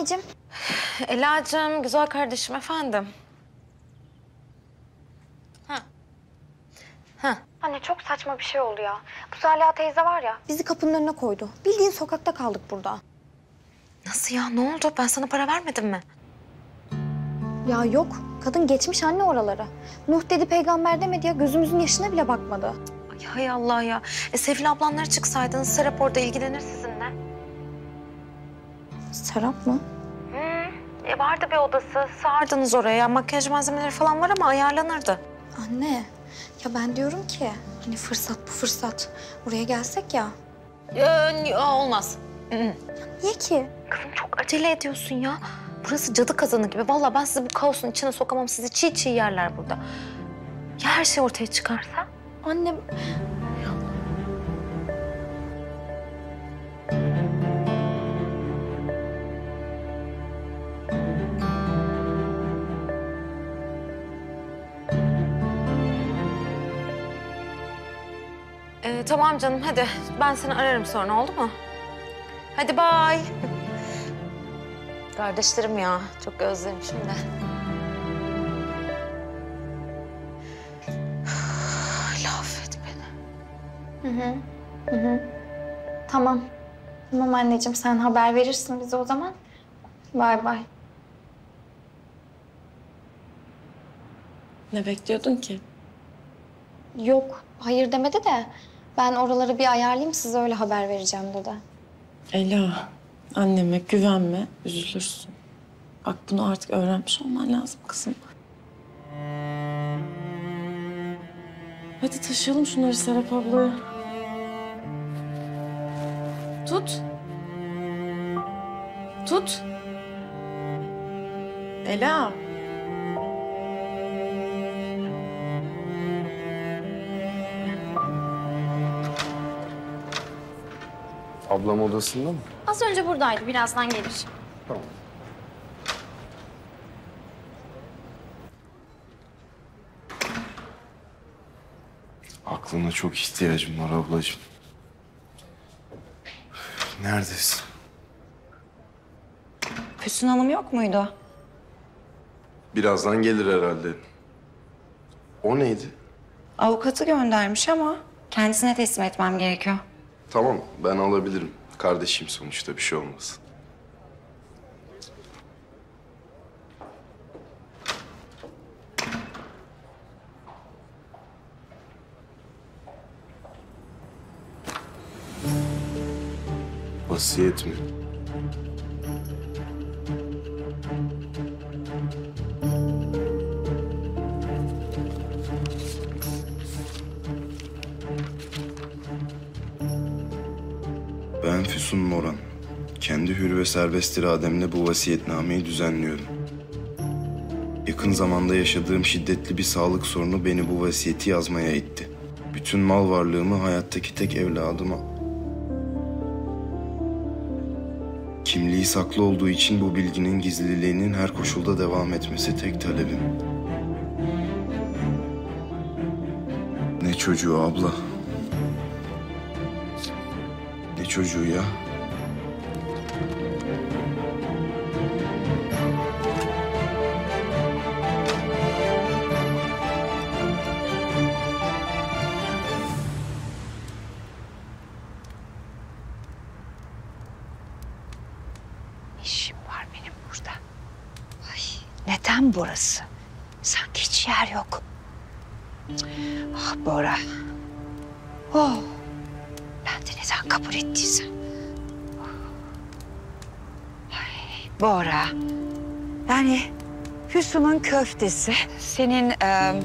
anneciğim. Ela'cığım, güzel kardeşim, efendim. Ha. Ha. Anne çok saçma bir şey oldu ya. Bu Saliha teyze var ya, bizi kapının önüne koydu. Bildiğin sokakta kaldık burada. Nasıl ya? Ne oldu? Ben sana para vermedim mi? Ya yok. Kadın geçmiş anne oralara. Nuh dedi, peygamber demedi ya. Gözümüzün yaşına bile bakmadı. Ay hay Allah ya. E Sevil ablanlara çıksaydınız, Serap orada ilgilenir sizinle. Serap mı? Hı. E vardı bir odası. Sağardınız oraya. Makyaj malzemeleri falan var ama ayarlanırdı. Anne. Ya ben diyorum ki hani fırsat bu fırsat. Buraya gelsek ya. Ee, olmaz. Hı -hı. Niye ki? Kızım çok acele ediyorsun ya. Burası cadı kazanı gibi. Vallahi ben sizi bu kaosun içine sokamam. Sizi çiğ çiğ yerler burada. Ya her şey ortaya çıkarsa? Annem... Ee, tamam canım, hadi. Ben seni ararım sonra, oldu mu? Hadi bay. Kardeşlerim ya, çok özlemişim de. Laf et beni. Hı hı, hı hı. Tamam. Tamam anneciğim, sen haber verirsin bize o zaman. Bay bay. Ne bekliyordun ki? Yok, hayır demedi de ben oraları bir ayarlayayım, size öyle haber vereceğim dedi. Ela, anneme güvenme, üzülürsün. Bak bunu artık öğrenmiş olman lazım kızım. Hadi taşıyalım şunları Serap abla. Tut. Tut. Ela. Ablam odasında mı? Az önce buradaydı. Birazdan gelir. Tamam. Aklına çok ihtiyacım var ablacığım. Neredesin? Füsun Hanım yok muydu? Birazdan gelir herhalde. O neydi? Avukatı göndermiş ama kendisine teslim etmem gerekiyor. Tamam, ben alabilirim. Kardeşim sonuçta, bir şey olmaz. Vasiyet mi? Ben Füsun Moran. Kendi hür ve serbest irademle bu vasiyetnameyi düzenliyorum. Yakın zamanda yaşadığım şiddetli bir sağlık sorunu beni bu vasiyeti yazmaya itti. Bütün mal varlığımı hayattaki tek evladıma... Kimliği saklı olduğu için bu bilginin gizliliğinin her koşulda devam etmesi tek talebim. Ne çocuğu abla? Çocuğu ya. İşim var benim burada. Ay, neden burası? Sanki hiç yer yok. Ah Bora. Oh. Sen kabul ettiysen. Ay, Bora. Yani Füsun'un köftesi senin e,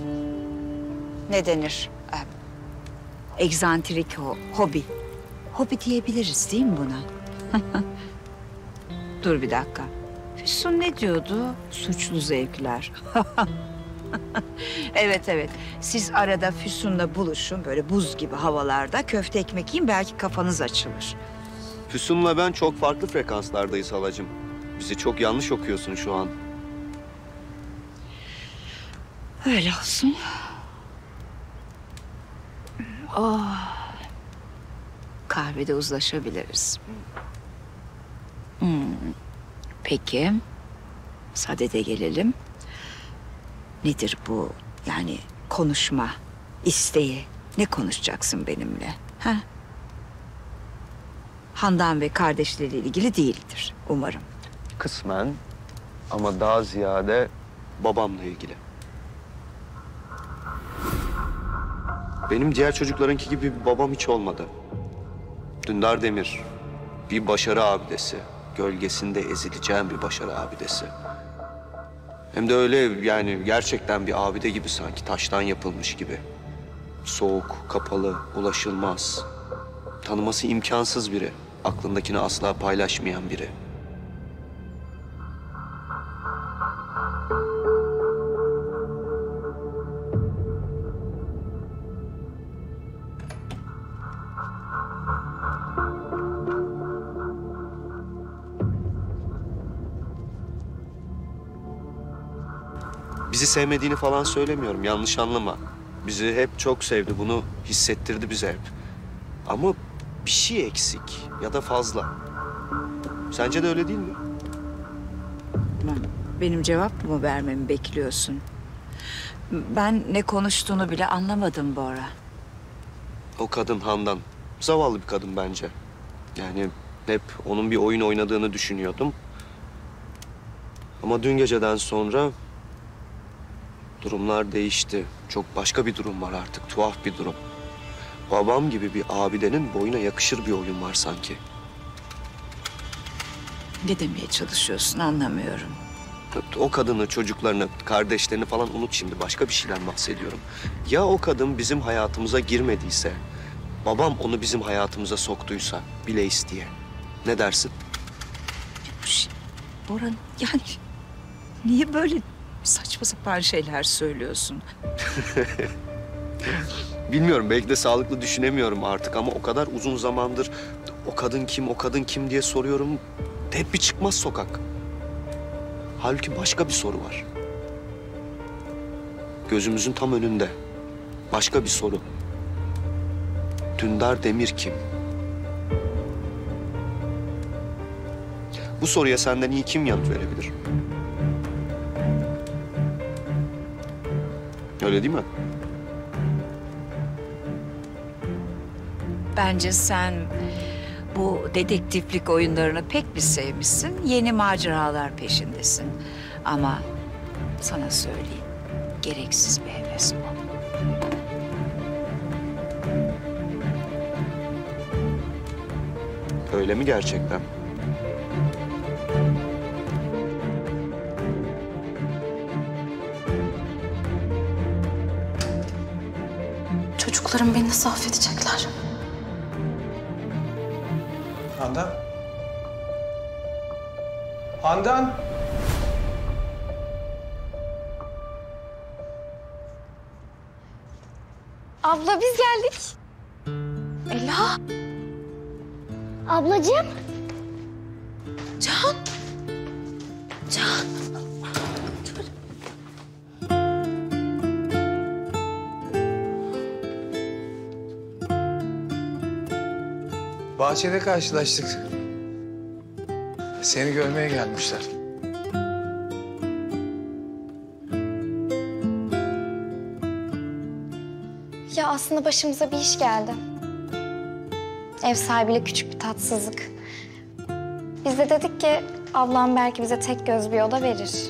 ne denir? E, egzantrik o, hobi. Hobi diyebiliriz değil mi buna? Dur bir dakika. Füsun ne diyordu? Suçlu zevkler. Evet evet. Siz arada Füsun'la buluşun, böyle buz gibi havalarda köfte ekmek yiyin, belki kafanız açılır. Füsun'la ben çok farklı frekanslardayız halacığım. Bizi çok yanlış okuyorsun şu an. Öyle olsun. Oh. Kahvede uzlaşabiliriz. Hmm. Peki, sadede gelelim. Nedir bu yani konuşma isteği? Ne konuşacaksın benimle? Ha? Handan ve kardeşleriyle ilgili değildir umarım. Kısmen ama daha ziyade babamla ilgili. Benim diğer çocuklarınki gibi bir babam hiç olmadı. Dündar Demir, bir başarı abidesi. Gölgesinde ezileceğim bir başarı abidesi. Hem de öyle yani gerçekten bir abide gibi sanki, taştan yapılmış gibi. Soğuk, kapalı, ulaşılmaz. Tanıması imkansız biri. Aklındakini asla paylaşmayan biri. Bizi sevmediğini falan söylemiyorum, yanlış anlama. Bizi hep çok sevdi, bunu hissettirdi bize hep. Ama bir şey eksik ya da fazla. Sence de öyle değil mi? Benim cevap mı vermemi bekliyorsun? Ben ne konuştuğunu bile anlamadım Bora. O kadın Handan, zavallı bir kadın bence. Yani hep onun bir oyun oynadığını düşünüyordum. Ama dün geceden sonra durumlar değişti. Çok başka bir durum var artık, tuhaf bir durum. Babam gibi bir abidenin boyuna yakışır bir oyun var sanki. Ne demeye çalışıyorsun anlamıyorum. O kadını, çocuklarını, kardeşlerini falan unut şimdi. Başka bir şeyden bahsediyorum. Ya o kadın bizim hayatımıza girmediyse, babam onu bizim hayatımıza soktuysa bile isteye. Ne dersin? Bora, yani niye böyle saçma sapan şeyler söylüyorsun? Bilmiyorum, belki de sağlıklı düşünemiyorum artık ama o kadar uzun zamandır o kadın kim, o kadın kim diye soruyorum. Hep bir çıkmaz sokak. Halbuki başka bir soru var. Gözümüzün tam önünde. Başka bir soru. Dündar Demir kim? Bu soruya senden iyi kim yanıt verebilir? Öyle değil mi? Bence sen bu dedektiflik oyunlarını pek bir sevmişsin. Yeni maceralar peşindesin. Ama sana söyleyeyim, gereksiz bir heves bu. Öyle mi gerçekten? Çocuklarım beni nasıl affedecekler? Handan? Handan? Abla biz geldik. Ela? Ablacığım? Can? Can? Bahçede karşılaştık. Seni görmeye gelmişler. Ya aslında başımıza bir iş geldi. Ev sahibiyle küçük bir tatsızlık. Biz de dedik ki ablam belki bize tek göz bir oda verir.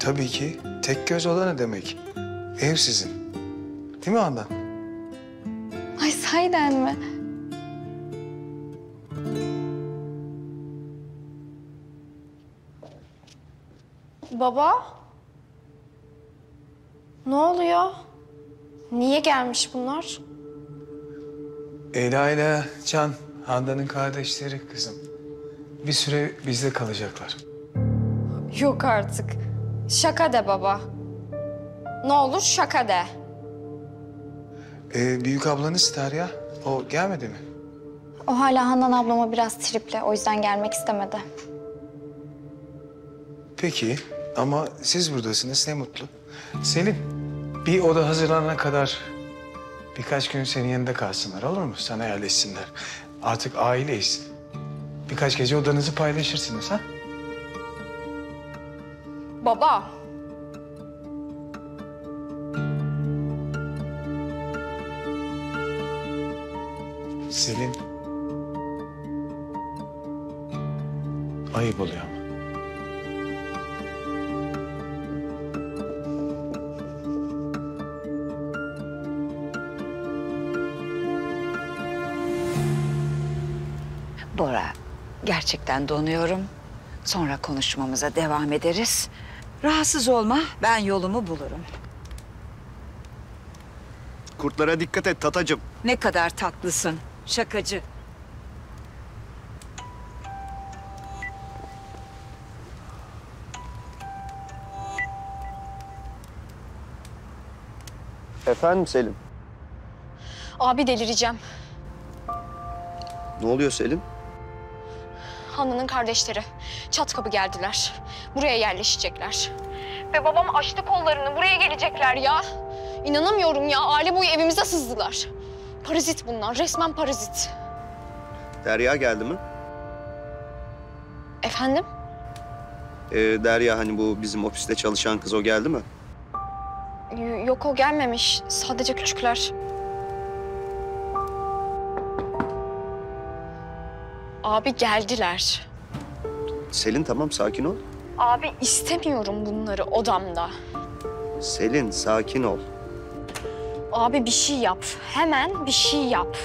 Tabii ki. Tek göz oda ne demek? Ev sizin. Değil mi Handan? Ay sahiden mi? Baba? Ne oluyor? Niye gelmiş bunlar? Ela ile Can, Handan'ın kardeşleri kızım. Bir süre bizde kalacaklar. Yok artık. Şaka de baba. Ne olur şaka de. Ee, büyük ablanız Derya, o gelmedi mi? O hala Handan ablama biraz triple, o yüzden gelmek istemedi. Peki. Ama siz buradasınız, ne mutlu. Selin, bir oda hazırlanana kadar birkaç gün senin yanında kalsınlar, olur mu? Sana yerleşsinler. Artık aileyiz. Birkaç gece odanızı paylaşırsınız, ha? Baba. Selin. Ayıp oluyor ama. Bora, gerçekten donuyorum. Sonra konuşmamıza devam ederiz. Rahatsız olma, ben yolumu bulurum. Kurtlara dikkat et tatacığım. Ne kadar tatlısın, şakacı. Efendim Selim? Abi delireceğim. Ne oluyor Selim? Handan'ın kardeşleri çat kapı geldiler. Buraya yerleşecekler. Ve babam açtı kollarını. Buraya gelecekler ya. İnanamıyorum ya. Aile boyu evimize sızdılar. Parazit bunlar. Resmen parazit. Derya geldi mi? Efendim? Ee, Derya hani bu bizim ofiste çalışan kız o geldi mi? Y- yok o gelmemiş. Sadece küçükler. Abi geldiler. Selin tamam sakin ol. Abi istemiyorum bunları odamda. Selin sakin ol. Abi bir şey yap. Hemen bir şey yap.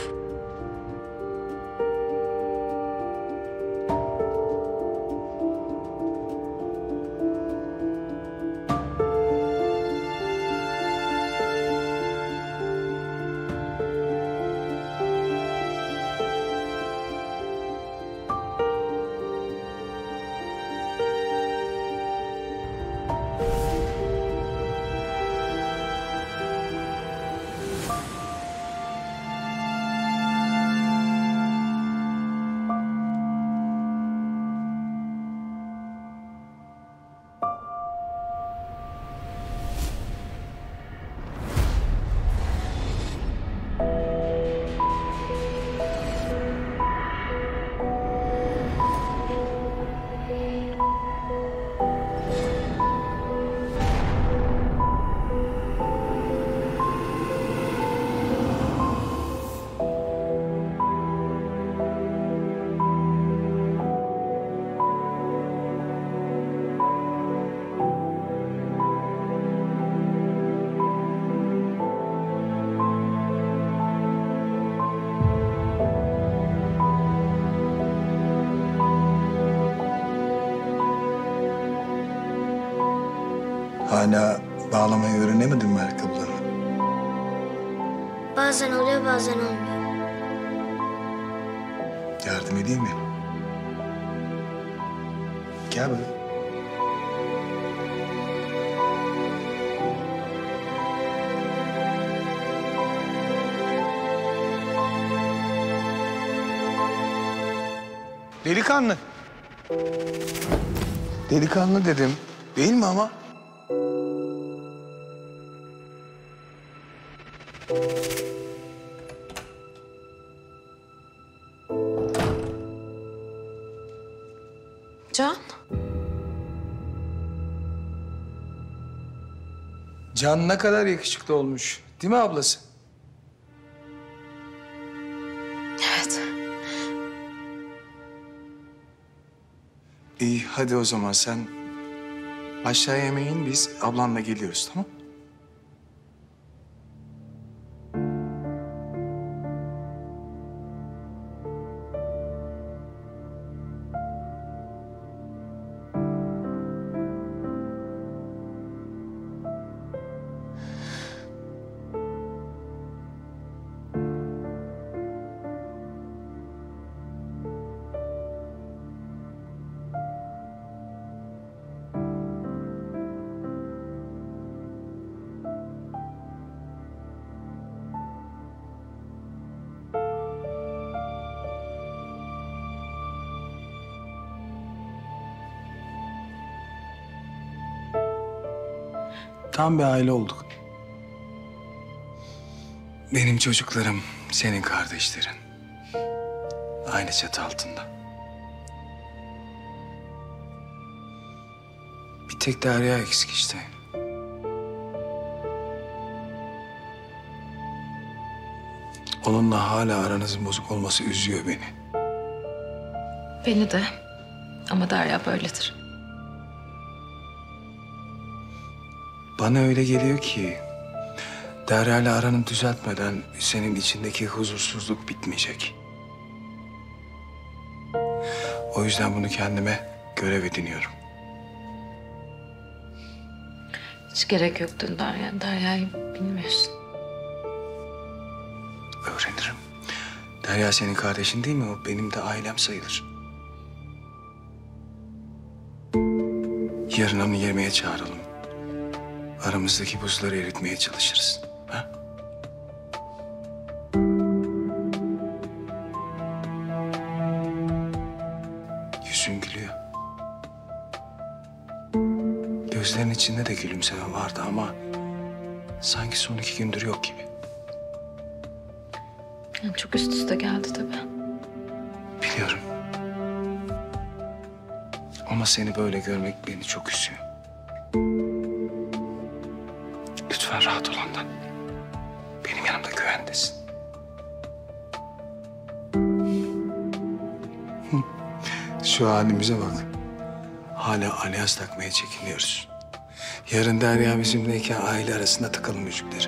Hala bağlamayı öğrenemedin mi ayakkabıları? Bazen oluyor, bazen olmuyor. Yardım edeyim mi? Gel böyle. Delikanlı. Delikanlı dedim. Değil mi ama? Can? Can ne kadar yakışıklı olmuş, değil mi ablası? Evet. İyi, hadi o zaman sen aşağıya yemeğe in, biz ablanla geliyoruz, tamam? Tam bir aile olduk. Benim çocuklarım, senin kardeşlerin. Aynı çatı altında. Bir tek Derya eksik işte. Onunla hala aranızın bozuk olması üzüyor beni. Beni de. Ama Derya böyledir. Bana öyle geliyor ki... Derya'yla aranı düzeltmeden senin içindeki huzursuzluk bitmeyecek. O yüzden bunu kendime görev ediniyorum. Hiç gerek yok Dündar. Yani Derya'yı bilmiyorsun. Öğrenirim. Derya senin kardeşin değil mi? O benim de ailem sayılır. Yarın onu yemeğe çağıralım. Aramızdaki buzları eritmeye çalışırız. Ha? Yüzün gülüyor. Gözlerin içinde de gülümseme vardı ama... sanki son iki gündür yok gibi. Yani çok üst üste geldi tabii. Biliyorum. Ama seni böyle görmek beni çok üzüyor. Lütfen rahat ol Handan. Benim yanımda güvendesin. Şu halimize bak. Hala alyans takmaya çekiniyoruz. Yarın Derya bizimleyken aile arasında takalım müzikleri.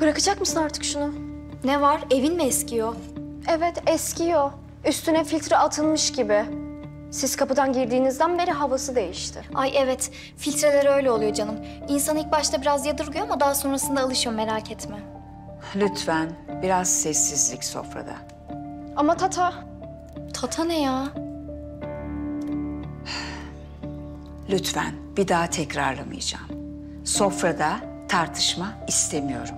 Bırakacak mısın artık şunu? Ne var? Evin mi eskiyor? Evet, eskiyor. Üstüne filtre atılmış gibi. Siz kapıdan girdiğinizden beri havası değişti. Ay evet, filtreler öyle oluyor canım. İnsan ilk başta biraz yadırgıyor ama daha sonrasında alışıyor, merak etme. Lütfen biraz sessizlik sofrada. Ama Tata. Tata ne ya? Lütfen bir daha tekrarlamayacağım. Sofrada tartışma istemiyorum.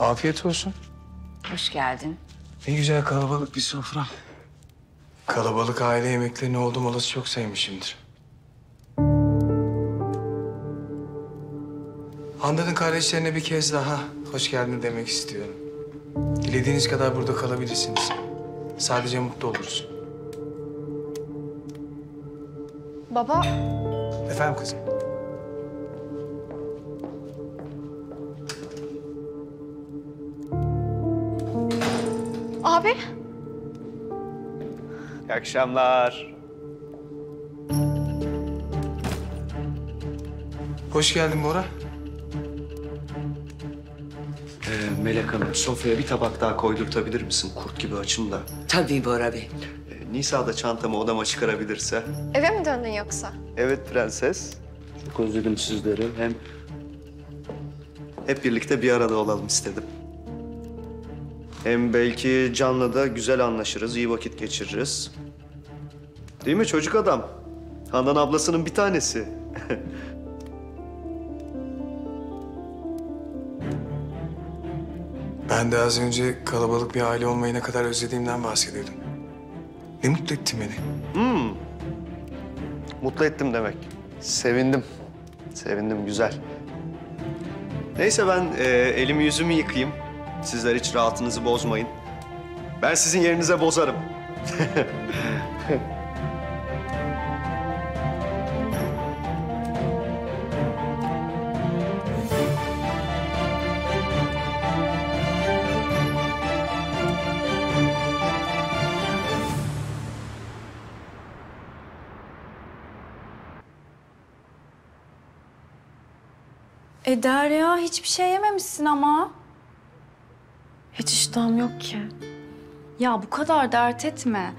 Afiyet olsun. Hoş geldin. Ne güzel kalabalık bir sofra. Kalabalık aile yemeklerini oldum olası çok sevmişimdir. Handan'ın kardeşlerine bir kez daha hoş geldin demek istiyorum. Dilediğiniz kadar burada kalabilirsiniz. Sadece mutlu oluruz. Baba. Efendim kızım. Abi. İyi akşamlar. Hoş geldin Bora. Ee, Melek Hanım, sofraya bir tabak daha koydurtabilir misin? Kurt gibi açın da. Tabii Bora Bey. Ee, Nisa da çantamı odama çıkarabilirse. Eve mi döndün yoksa? Evet prenses. Çok özledim sizleri. Hem hep birlikte bir arada olalım istedim. Hem belki Can'la da güzel anlaşırız, iyi vakit geçiririz. Değil mi çocuk adam? Handan ablasının bir tanesi. Ben de az önce kalabalık bir aile olmayı ne kadar özlediğimden bahsediyordum. Ne mutlu ettin beni. Hmm. Mutlu ettim demek. Sevindim. Sevindim, güzel. Neyse ben e, elimi yüzümü yıkayayım. Sizler hiç rahatınızı bozmayın. Ben sizin yerinize bozarım. E Derya, hiçbir şey yememişsin ama. Hiç iştahım yok ki. Ya bu kadar dert etme.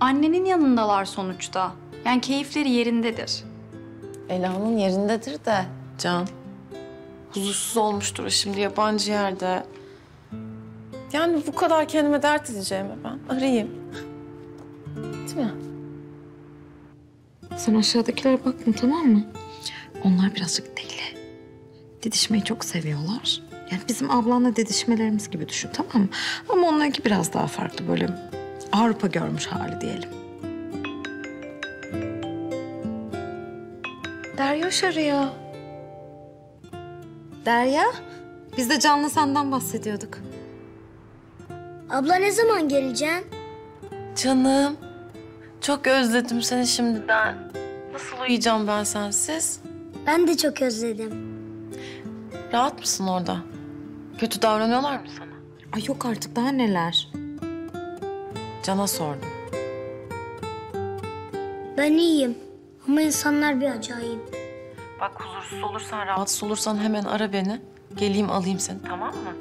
Annenin yanındalar sonuçta. Yani keyifleri yerindedir. Ela'nın yerindedir de Can. Huzursuz olmuştur şimdi yabancı yerde. Yani bu kadar kendime dert edeceğimi ben arayayım. Değil mi? Sen aşağıdakilere baktın tamam mı? Onlar birazcık deli. Didişmeyi çok seviyorlar. Yani bizim ablanla didişmelerimiz gibi düşün tamam mı? Ama onlarınki biraz daha farklı böyle Avrupa görmüş hali diyelim. Derya arıyor. Derya, biz de Can'la senden bahsediyorduk. Abla ne zaman geleceksin? Canım, çok özledim seni şimdiden. Nasıl uyuyacağım ben sensiz? Ben de çok özledim. Rahat mısın orada? Kötü davranıyorlar mı sana? Ay yok artık, daha neler? Can'a sordum. Ben iyiyim ama insanlar bir acayip. Bak huzursuz olursan, rahatsız olursan hemen ara beni. Geleyim alayım seni, tamam mı?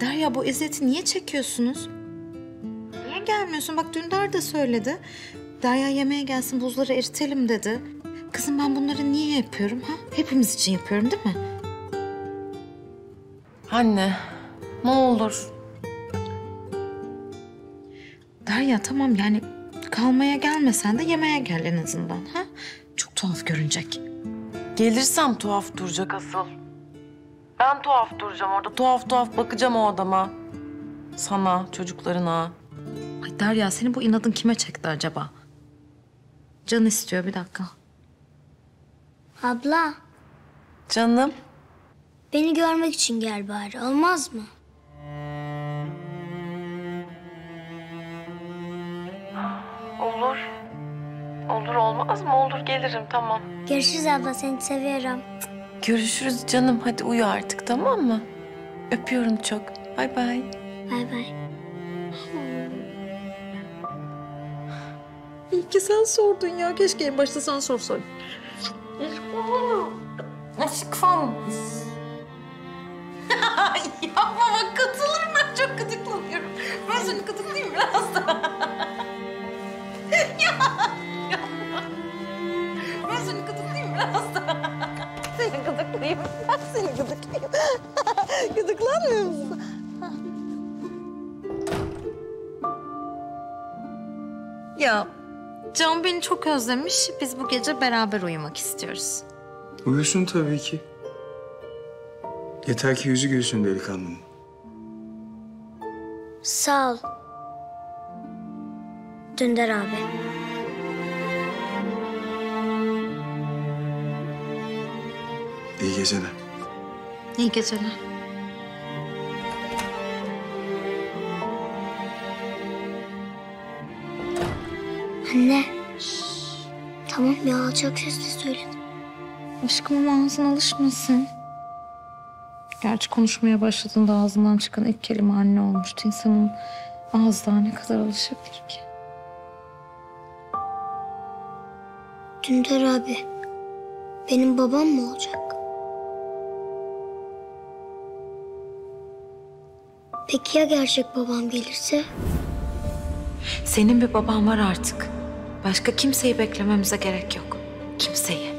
Derya bu eziyeti niye çekiyorsunuz? Niye gelmiyorsun? Bak Dündar da söyledi. Derya yemeğe gelsin, buzları eritelim dedi. Kızım ben bunları niye yapıyorum ha? Hepimiz için yapıyorum değil mi? Anne, ne olur. Derya tamam yani kalmaya gelmesen de yemeğe gel en azından ha? Çok tuhaf görünecek. Gelirsem tuhaf duracak asıl. Ben tuhaf duracağım orada. Tuhaf tuhaf bakacağım o adama. Sana, çocuklarına. Ay Derya senin bu inadın kime çekti acaba? Can istiyor bir dakika. Abla. Canım. Beni görmek için gel bari. Olmaz mı? Olur. Olur olmaz mı? Olur gelirim tamam. Görüşürüz abla seni seviyorum. Görüşürüz canım. Hadi uyu artık tamam mı? Öpüyorum çok. Bay bay. Bay bay. İyi ki sen sordun ya. Keşke en başta sen sorsaydın. Aşkım. Ya baba katılır mı? Çok gıdıklanıyorum. Ben seni gıdıklayayım biraz da. Ya, ya. Ben seni gıdıklayayım biraz da. Seni gıdıklayayım. Ben seni gıdıklayayım. Gıdıklanmıyor musun? Ya Can beni çok özlemiş. Biz bu gece beraber uyumak istiyoruz. Uyusun tabii ki. Yeter ki yüzü gülsün delikanlım. Sağ ol. Dündar abi. İyi geceler. İyi geceler. Anne. Şşş. Tamam ya alçak sesle söyledim. Aşkım ama ağzın alışmasın. Gerçi konuşmaya başladığında ağzından çıkan ilk kelime anne olmuştu. İnsanın ağız daha ne kadar alışabilir ki? Dündar abi, benim babam mı olacak? Peki ya gerçek babam gelirse? Senin bir baban var artık. Başka kimseyi beklememize gerek yok. Kimseyi.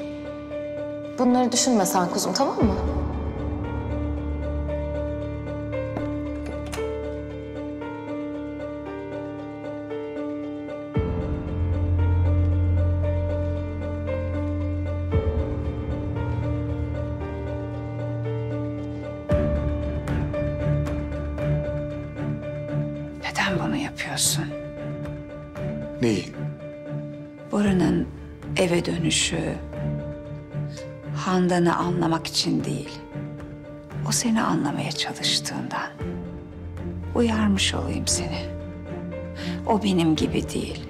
Bunları düşünme sen kuzum, tamam mı? Neden bunu yapıyorsun? Neyi? Bora'nın eve dönüşü... Handan'ı anlamak için değil, o seni anlamaya çalıştığından. Uyarmış olayım seni. O benim gibi değil.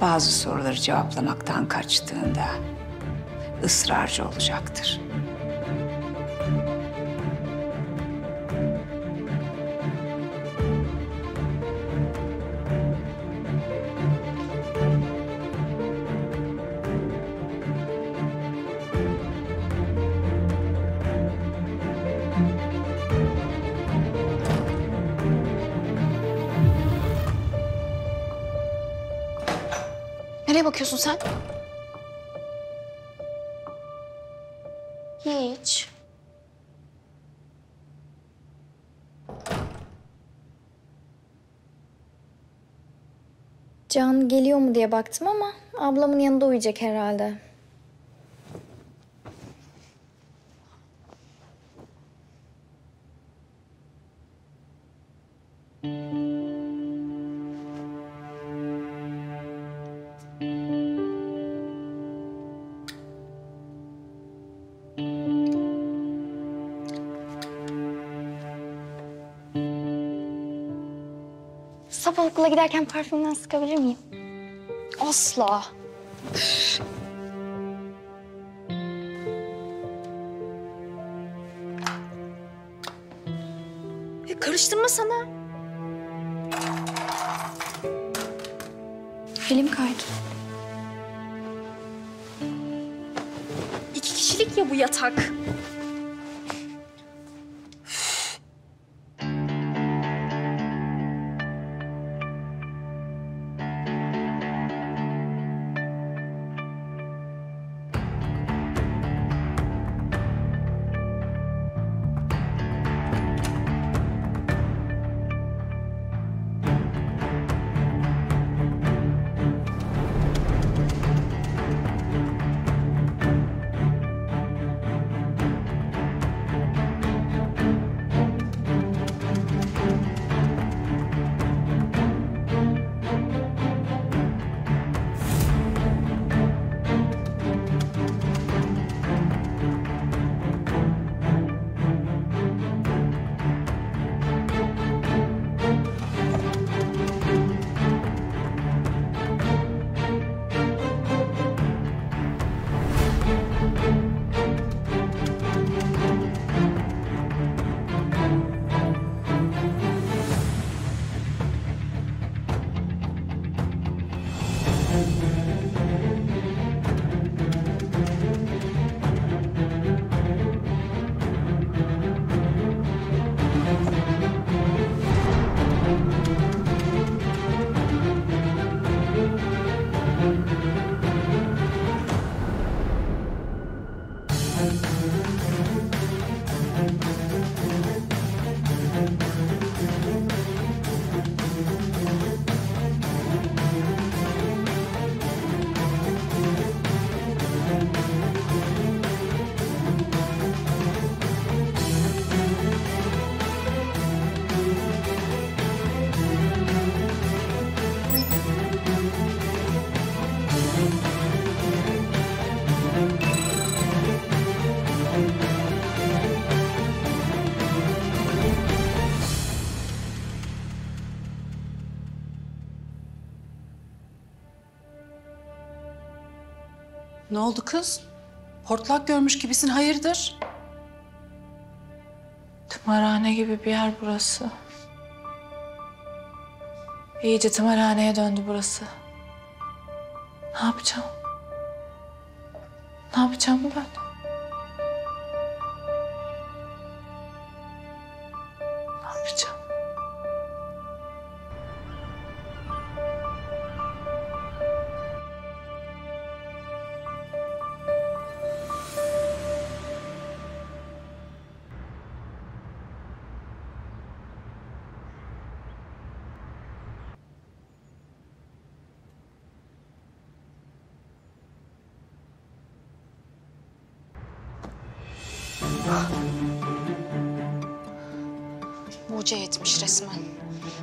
Bazı soruları cevaplamaktan kaçtığında ısrarcı olacaktır. Nereye bakıyorsun sen? Hiç. Can geliyor mu diye baktım ama ablamın yanında uyuyacak herhalde. Sabah okula giderken parfümden sıkabilir miyim? Asla. E, karıştırma sana. Elim kaydı. İki kişilik ya bu yatak. Ne oldu kız? Hortlak görmüş gibisin, hayırdır? Tımarhane gibi bir yer burası. İyice tımarhaneye döndü burası. Ne yapacağım? Ne yapacağım ben? Ne yapacağım? Mucize etmiş resmen.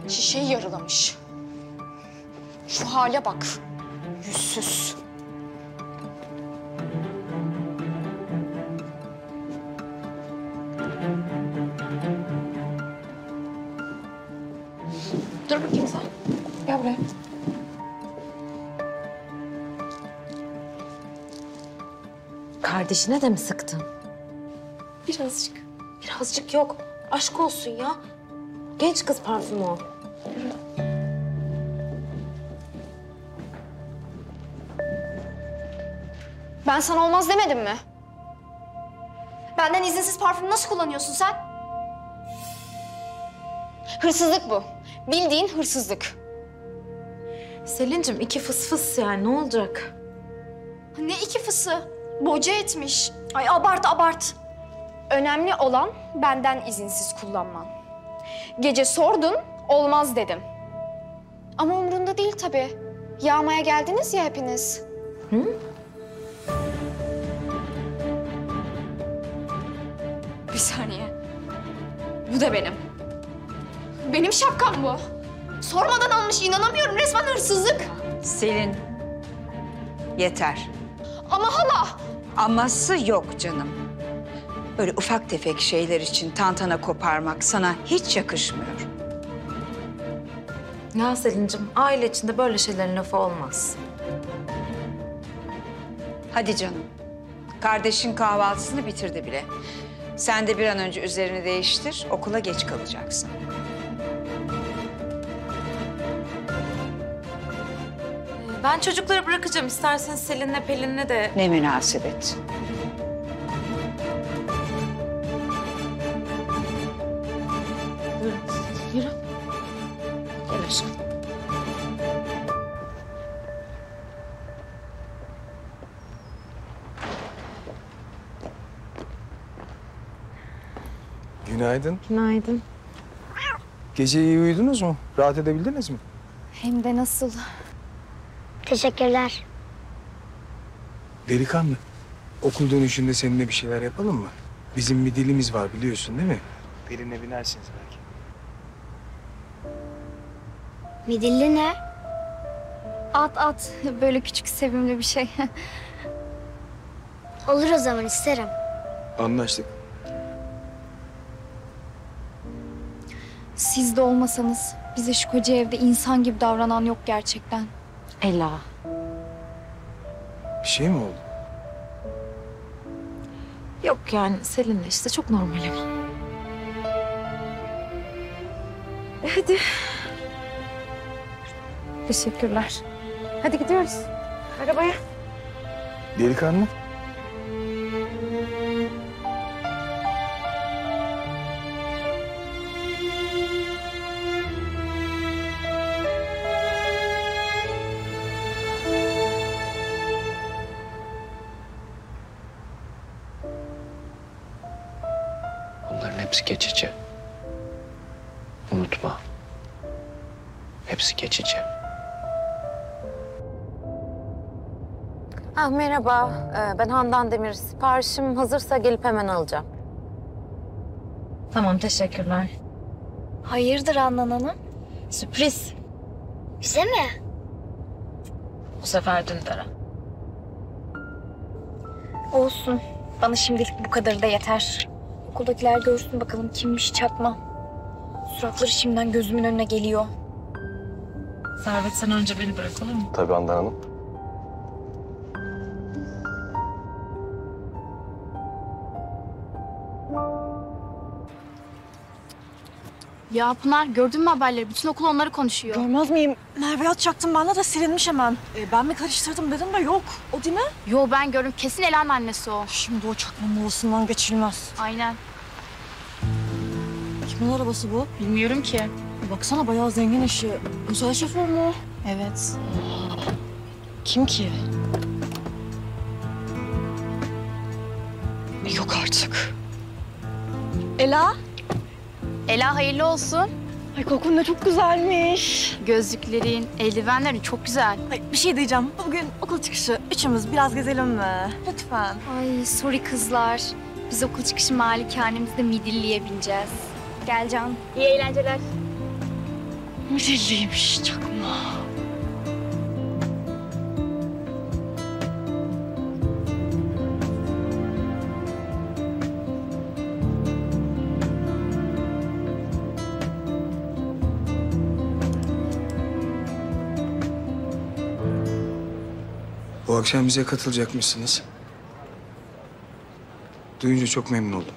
Şişeyi yarılamış. Şu hale bak. Yüzsüz. Dur bakayım sen. Gel buraya. Kardeşine de mi sıktın? Birazcık. Birazcık yok. Aşk olsun ya. Genç kız parfümü o. Ben sana olmaz demedim mi? Benden izinsiz parfüm nasıl kullanıyorsun sen? Hırsızlık bu. Bildiğin hırsızlık. Selin'cim iki fıs fıs yani ne olacak? Ne iki fısı? boca etmiş. Ay abart abart. Önemli olan benden izinsiz kullanman. Gece sordun, olmaz dedim. Ama umrunda değil tabii. Yağmaya geldiniz ya hepiniz. Hı? Bir saniye. Bu da benim. Benim şapkam bu. Sormadan almış, inanamıyorum. Resmen hırsızlık. Selin, yeter. Ama hala. Aması yok canım. Böyle ufak tefek şeyler için tantana koparmak sana hiç yakışmıyor. Ya Selin'cim, aile içinde böyle şeylerin lafı olmaz. Hadi canım. Kardeşin kahvaltısını bitirdi bile. Sen de bir an önce üzerini değiştir, okula geç kalacaksın. Ben çocukları bırakacağım. İsterseniz Selin'le Pelin'le de... Ne münasebet. Yürü. Yürü. Gel aşkım. Günaydın. Günaydın. Gece iyi uyudunuz mu? Rahat edebildiniz mi? Hem de nasıl. Teşekkürler. Delikanlı, okul dönüşünde seninle bir şeyler yapalım mı? Bizim bir dilimiz var biliyorsun değil mi? Pelin'e binersiniz belki. Midilli ne? At at, böyle küçük sevimli bir şey. Olur o zaman, isterim. Anlaştık. Siz de olmasanız bize şu koca evde insan gibi davranan yok gerçekten. Ela. Bir şey mi oldu? Yok yani Selin'le işte, çok normalim. Hadi. Teşekkürler. Hadi gidiyoruz. Arabaya. Delikanlı. Bunların hepsi geçici. Unutma. Hepsi geçici. Ah, merhaba, ee, ben Handan Demir. Siparişim hazırsa gelip hemen alacağım. Tamam, teşekkürler. Hayırdır Handan Hanım? Sürpriz. Bize mi? Bu sefer Dündar'a. Olsun. Bana şimdilik bu kadarı da yeter. Okuldakiler görsün bakalım kimmiş çakma. Suratları şimdiden gözümün önüne geliyor. Servet, sen önce beni bırak olur mu? Tabii Handan Hanım. Ya Pınar, gördün mü haberleri? Bütün okul onları konuşuyor. Görmez miyim? Merve'ye atacaktım bana da silinmiş hemen. Ee, ben mi karıştırdım dedim de yok. O değil mi? Yo, ben gördüm. Kesin Ela'nın annesi o. Şimdi o çakmanın arasından geçilmez. Aynen. Kimin arabası bu? Bilmiyorum ki. Baksana bayağı zengin eşi. Özel şoför mü? Evet. Kim ki? Yok artık. Ela? Ela, hayırlı olsun. Ay, kokun da çok güzelmiş. Gözlüklerin, eldivenlerin çok güzel. Ay, bir şey diyeceğim. Bugün okul çıkışı. Üçümüz biraz gezelim mi? Lütfen. Ay, sorry kızlar. Biz okul çıkışı malikanemizde midilliye bineceğiz. Gel Can. İyi eğlenceler. Midilliymiş çakma. Bu akşam bize katılacakmışsınız. Duyunca çok memnun oldum.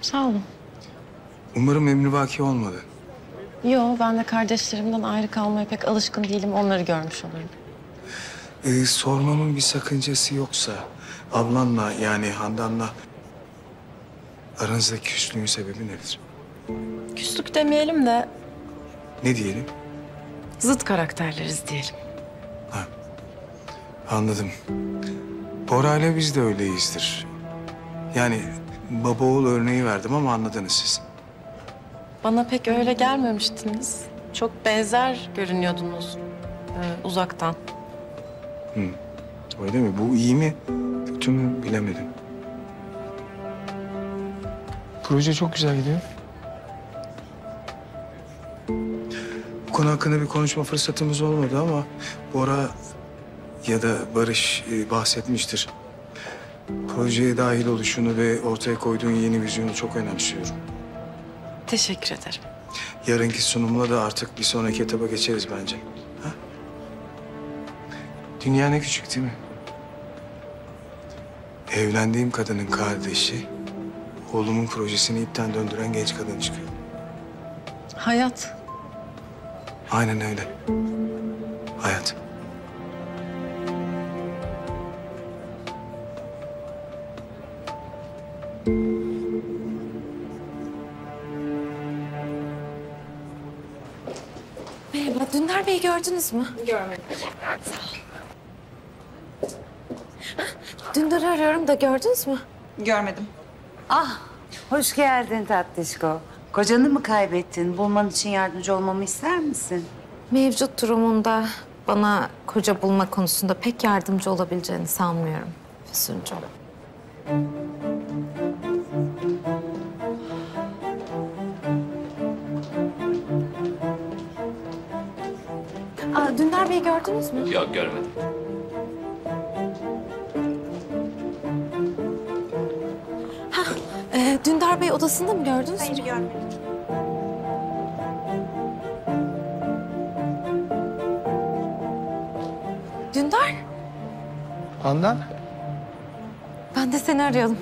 Sağ olun. Umarım emrivaki olmadı. Yo, ben de kardeşlerimden ayrı kalmaya pek alışkın değilim. Onları görmüş olurum. Ee, sormamın bir sakıncası yoksa ablanla yani Handan'la aranızdaki küslüğün sebebi nedir? Küslük demeyelim de... Ne diyelim? Zıt karakterleriz diyelim. Ha. Anladım. Bora'yla biz de öyleyizdir. Yani baba oğul örneği verdim ama anladınız siz. Bana pek öyle gelmemiştiniz. Çok benzer görünüyordunuz e, uzaktan. Hı. Öyle mi? Bu iyi mi, kötü mü bilemedim. Proje çok güzel gidiyor. Bu konu hakkında bir konuşma fırsatımız olmadı ama Bora ya da Barış bahsetmiştir. Projeye dahil oluşunu ve ortaya koyduğun yeni vizyonu çok önemsiyorum. Teşekkür ederim. Yarınki sunumla da artık bir sonraki etaba geçeriz bence. Ha? Dünya ne küçük değil mi? Evlendiğim kadının kardeşi, oğlumun projesini ipten döndüren genç kadın çıkıyor. Hayat. Aynen öyle. Hayat. Merhaba, Dündar Bey'i gördünüz mü? Görmedim. Sağ olun. Dündar'ı arıyorum da gördünüz mü? Görmedim. Ah, hoş geldin tatlışko. Kocanı mı kaybettin? Bulman için yardımcı olmamı ister misin? Mevcut durumunda bana koca bulma konusunda pek yardımcı olabileceğini sanmıyorum Füsuncuğum. Aa, Dündar Bey'i gördünüz mü? Yok, görmedim. Ee, Dündar Bey odasında mı gördünüz? Hayır, görmedim. Dündar? Handan? Ben de seni arıyordum.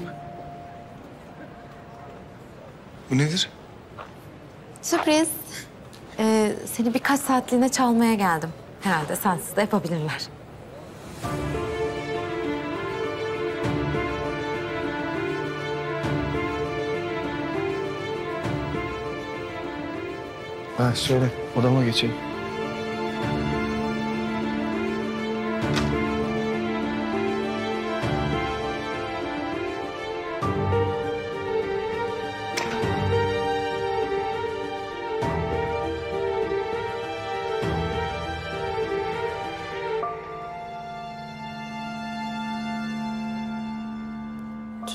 Bu nedir? Sürpriz. Ee, seni birkaç saatliğine çalmaya geldim. Herhalde sensiz de yapabilirler. Ha, söyle, odama geçeyim.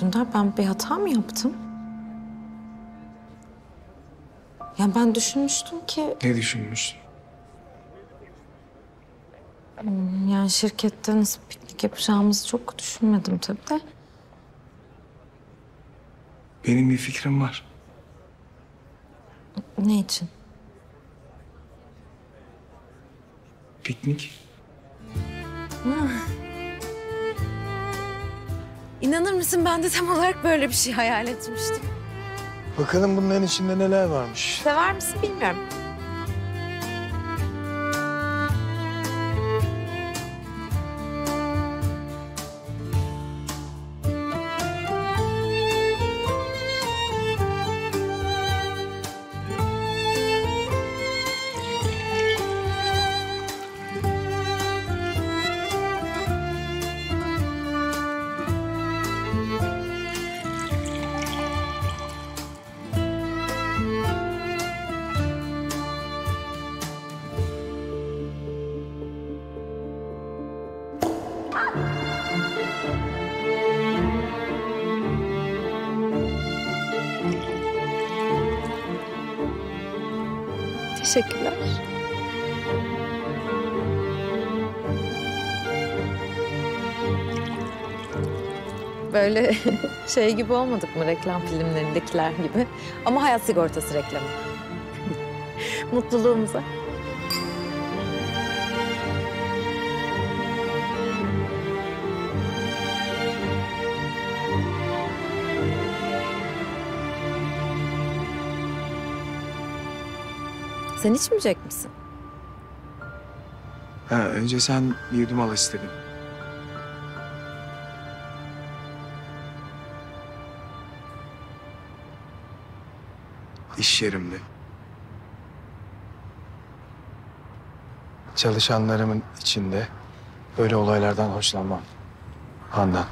Dündar, ben bir hata mı yaptım? Yani ben düşünmüştüm ki... Ne düşünmüştün? Yani şirkette nasıl piknik yapacağımızı çok düşünmedim tabii de. Benim bir fikrim var. Ne için? Piknik. Ha. İnanır mısın, ben de tam olarak böyle bir şey hayal etmiştim. Bakalım bunların içinde neler varmış. Sever misin bilmiyorum. Teşekkürler. Böyle şey gibi olmadık mı, reklam filmlerindekiler gibi? Ama hayat sigortası reklamı. Mutluluğumuza. Sen içmeyecek misin? Ha, önce sen bir yudum al istedim. İş yerimde. Çalışanlarımın içinde böyle olaylardan hoşlanmam. Handan.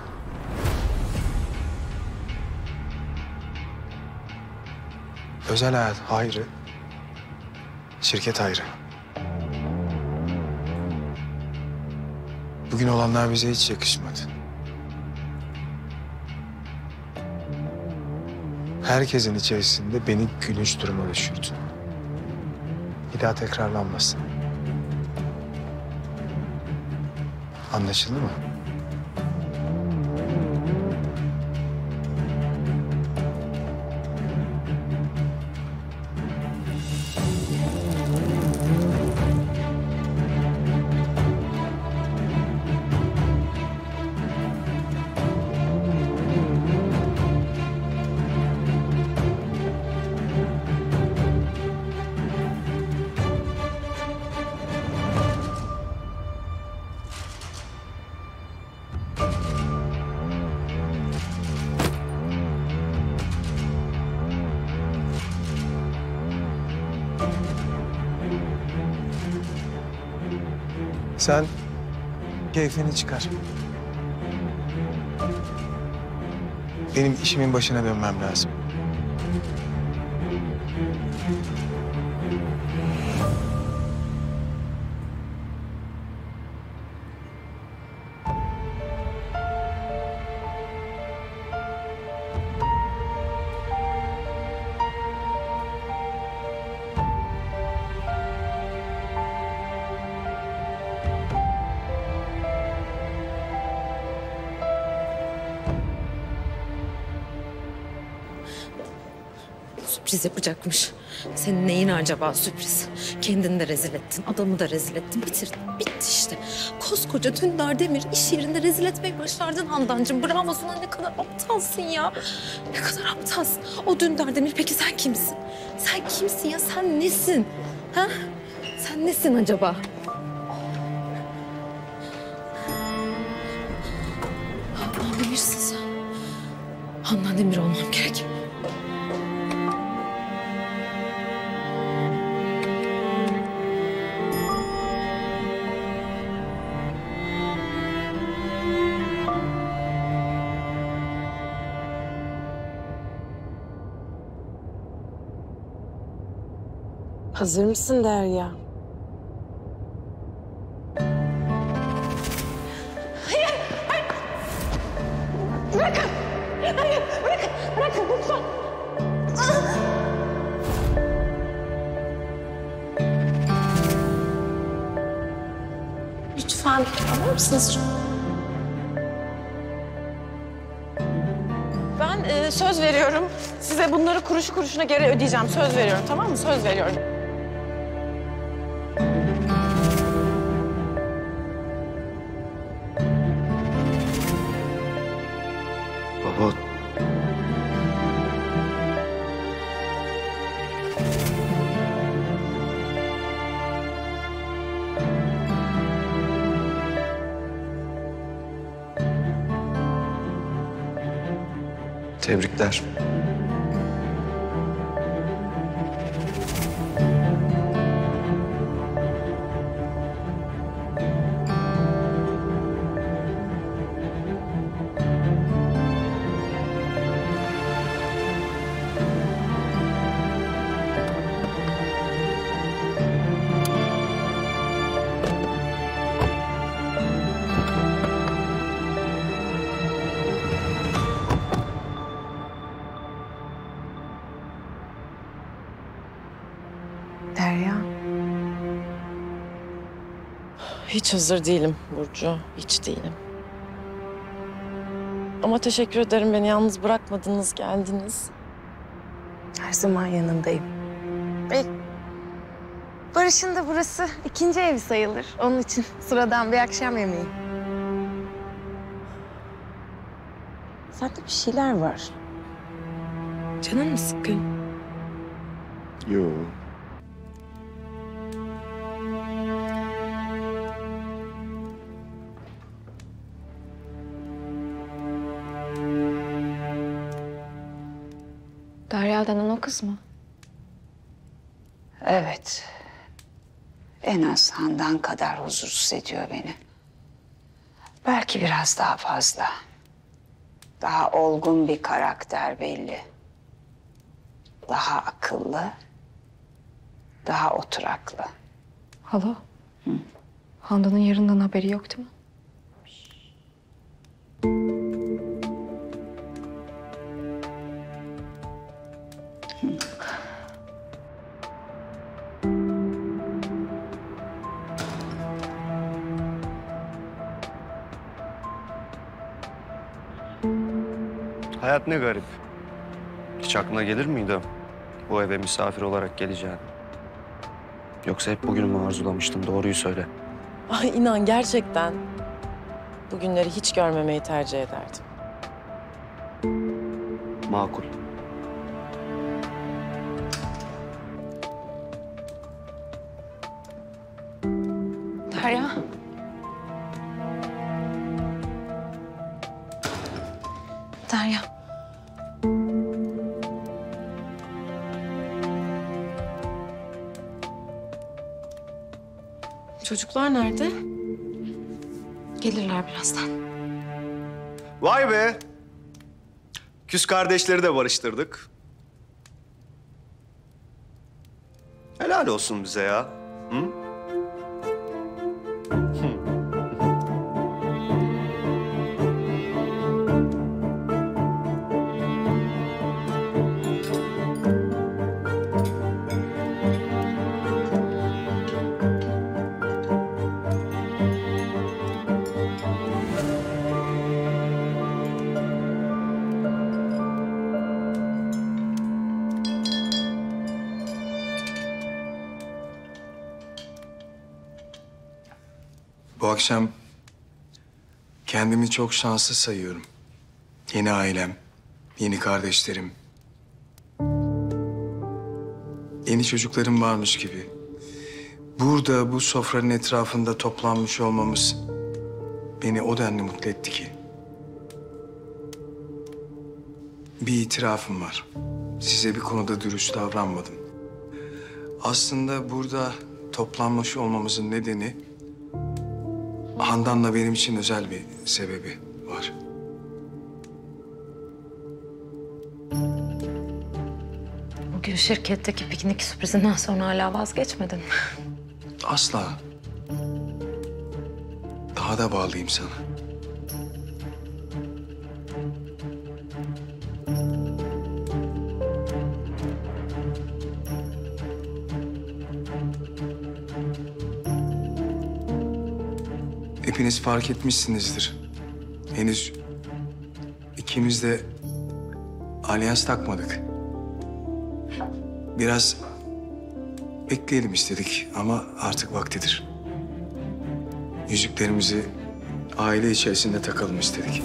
Özel hayat ayrı, şirket ayrı. Bugün olanlar bize hiç yakışmadı. Herkesin içerisinde beni gülünç duruma düşürdü. Bir daha tekrarlanmasın. Anlaşıldı mı? Sen keyfini çıkar. Benim işimin başına dönmem lazım. Sürpriz yapacakmış. Senin neyin acaba sürpriz? Kendini de rezil ettin, adamı da rezil ettin, bitirdin. Bitti işte. Koskoca Dündar Demir iş yerinde rezil etmeyi başardın Handancığım. Bravo sana, ne kadar aptalsın ya. Ne kadar aptalsın. O Dündar Demir, peki sen kimsin? Sen kimsin ya, sen nesin? Ha? Sen nesin acaba? Handan Demir'sin sen. Handan Demir olmam gerek. Hazır mısın Derya? Hayır, hayır! Bırakın! Hayır, bırakın! Bırakın lütfen! Ah! Lütfen, alır mısınız? Ben e, söz veriyorum. Size bunları kuruş kuruşuna geri ödeyeceğim. Söz veriyorum, tamam mı? Söz veriyorum. Tebrikler. Hiç hazır değilim Burcu, hiç değilim. Ama teşekkür ederim, beni yalnız bırakmadınız, geldiniz. Her zaman yanındayım. Ee, Barış'ın da burası ikinci evi sayılır. Onun için sıradan bir akşam yemeği. Sende bir şeyler var. Canın mı sıkkın? Yok. Derya denen o kız mı? Evet. En az Handan kadar huzursuz ediyor beni. Belki biraz daha fazla. Daha olgun bir karakter belli. Daha akıllı. Daha oturaklı. Hala? Hı? Handan'ın yarından haberi yok değil mi? Hayat ne garip. Hiç aklına gelir miydi bu eve misafir olarak geleceğin? Yoksa hep bugünü mü arzulamıştın? Doğruyu söyle. Ay inan gerçekten bugünleri hiç görmemeyi tercih ederdim. Makul. Derya. Derya. Çocuklar nerede? Gelirler birazdan. Vay be! Küs kardeşleri de barıştırdık. Helal olsun bize ya. Hı? Bu akşam kendimi çok şanslı sayıyorum. Yeni ailem, yeni kardeşlerim. Yeni çocuklarım varmış gibi. Burada bu sofranın etrafında toplanmış olmamız beni o denli mutlu etti ki. Bir itirafım var. Size bir konuda dürüst davranmadım. Aslında burada toplanmış olmamızın nedeni Handan'la benim için özel bir sebebi var. Bugün şirketteki piknik sürprizinden sonra hala vazgeçmedin. Asla. Daha da bağlıyım sana. Hepiniz fark etmişsinizdir. Henüz ikimiz de alyans takmadık. Biraz bekleyelim istedik ama artık vaktidir. Yüzüklerimizi aile içerisinde takalım istedik.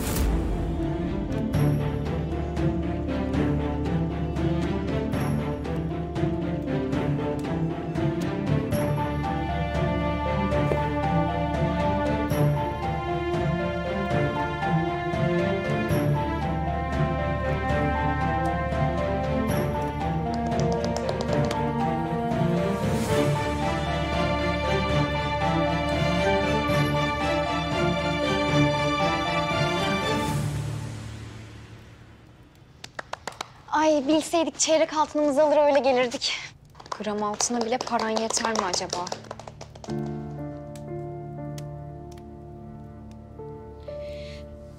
Bilseydik çeyrek altınımızı alır öyle gelirdik. Gram altına bile paran yeter mi acaba?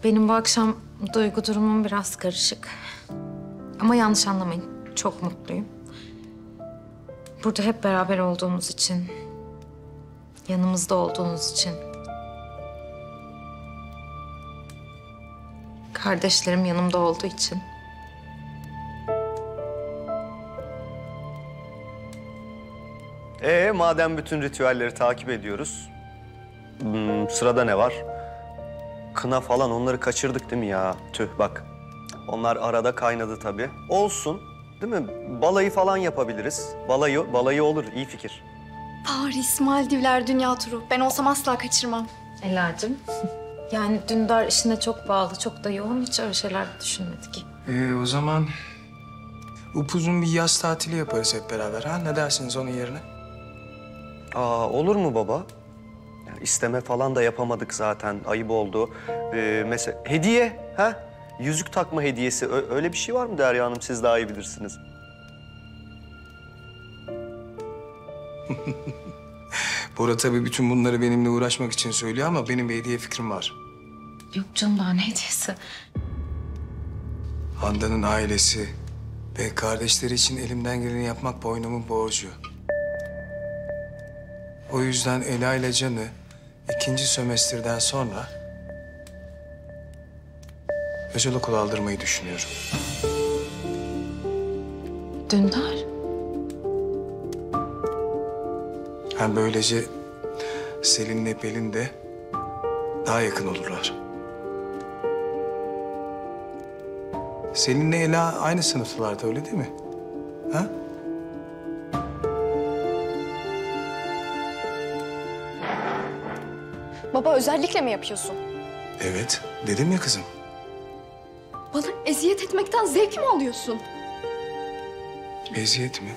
Benim bu akşam duygu durumum biraz karışık. Ama yanlış anlamayın. Çok mutluyum. Burada hep beraber olduğumuz için, yanımızda olduğunuz için, kardeşlerim yanımda olduğu için. Ee, madem bütün ritüelleri takip ediyoruz, hmm, sırada ne var? Kına falan onları kaçırdık değil mi ya? Tüh bak, onlar arada kaynadı tabii. Olsun, değil mi? Balayı falan yapabiliriz. Balayı, balayı olur, iyi fikir. Paris, Maldivler, dünya turu. Ben olsam asla kaçırmam. Ela'cığım, yani Dündar işine çok bağlı, çok da yoğun. Hiç öyle şeyler düşünmedik. Ee, o zaman upuzun bir yaz tatili yaparız hep beraber. Ha? Ne dersiniz onun yerine? Aa, olur mu baba? Yani isteme falan da yapamadık zaten, ayıp oldu. Ee, mesela hediye, ha? Yüzük takma hediyesi, Ö öyle bir şey var mı Derya Hanım? Siz daha iyi bilirsiniz. Bora tabii bütün bunları benimle uğraşmak için söylüyor ama benim bir hediye fikrim var. Yok canım, daha ne hediyesi? Handan'ın ailesi ve kardeşleri için elimden geleni yapmak boynumun borcu. O yüzden Ela ile Can'ı ikinci sömestrden sonra özel okula aldırmayı düşünüyorum. Dündar. Hem böylece Selin'le Pelin de daha yakın olurlar. Selin'le Ela aynı sınıflarda, öyle değil mi? Ha? Baba, özellikle mi yapıyorsun? Evet, dedim ya kızım. Bana eziyet etmekten zevk mi alıyorsun? Eziyet mi?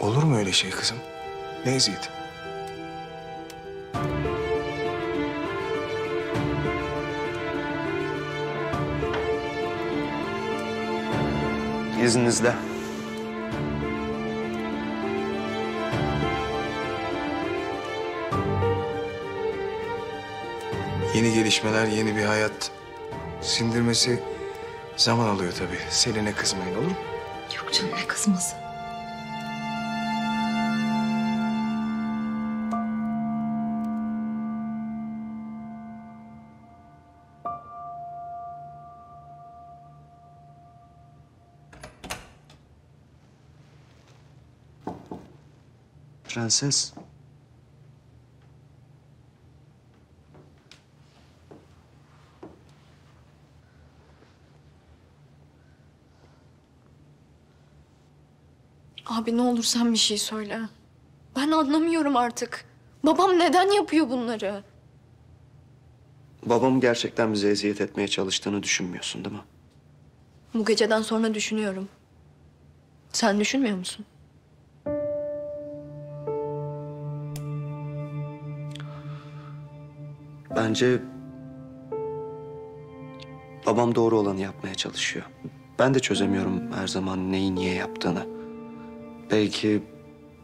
Olur mu öyle şey kızım? Ne eziyeti? İzninizle. Yeni gelişmeler, yeni bir hayat. Sindirmesi zaman alıyor tabii. Selin'e kızmayın, olur mu? Yok canım, ne kızması? Prenses. Abi ne olur sen bir şey söyle. Ben anlamıyorum artık. Babam neden yapıyor bunları? Babam gerçekten bize eziyet etmeye çalıştığını düşünmüyorsun, değil mi? Bu geceden sonra düşünüyorum. Sen düşünmüyor musun? Bence babam doğru olanı yapmaya çalışıyor. Ben de çözemiyorum her zaman neyi niye yaptığını. Belki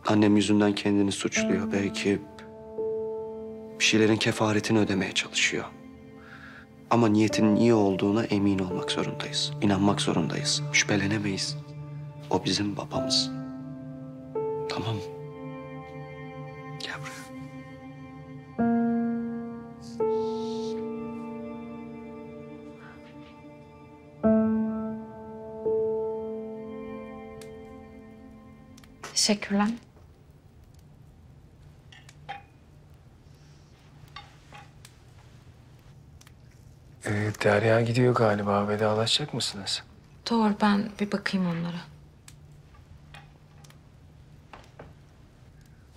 annem yüzünden kendini suçluyor. Belki bir şeylerin kefaretini ödemeye çalışıyor. Ama niyetinin iyi olduğuna emin olmak zorundayız. İnanmak zorundayız. Şüphelenemeyiz. O bizim babamız. Tamam. Gel buraya. Teşekkürler. Ee, Derya gidiyor galiba. Vedalaşacak mısınız? Doğru, ben bir bakayım onlara.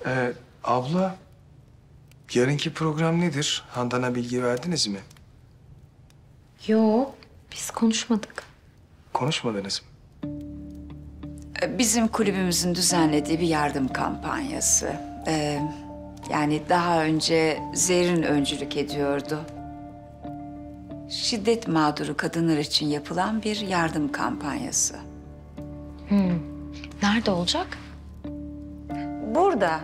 Ee, abla, yarınki program nedir? Handan'a bilgi verdiniz mi? Yok, biz konuşmadık. Konuşmadınız mı? Bizim kulübümüzün düzenlediği bir yardım kampanyası. Ee, yani daha önce Zerrin öncülük ediyordu. Şiddet mağduru kadınlar için yapılan bir yardım kampanyası. Hmm. Nerede olacak? Burada.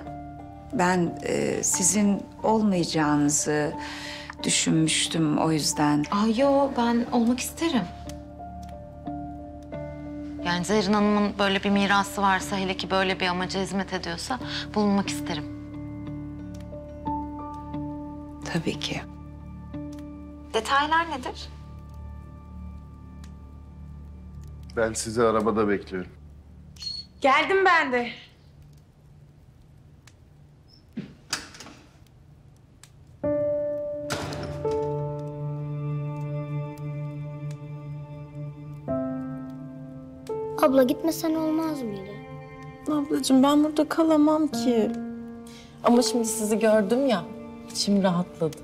Ben e, sizin olmayacağınızı düşünmüştüm, o yüzden. Ay yo, ben olmak isterim. Yani Zerrin Hanım'ın böyle bir mirası varsa, hele ki böyle bir amaca hizmet ediyorsa bulunmak isterim. Tabii ki. Detaylar nedir? Ben sizi arabada bekliyorum. Geldim ben de. Abla, gitmesen olmaz mıydı? Ablacığım, ben burada kalamam ki. Ama şimdi sizi gördüm ya, içim rahatladı.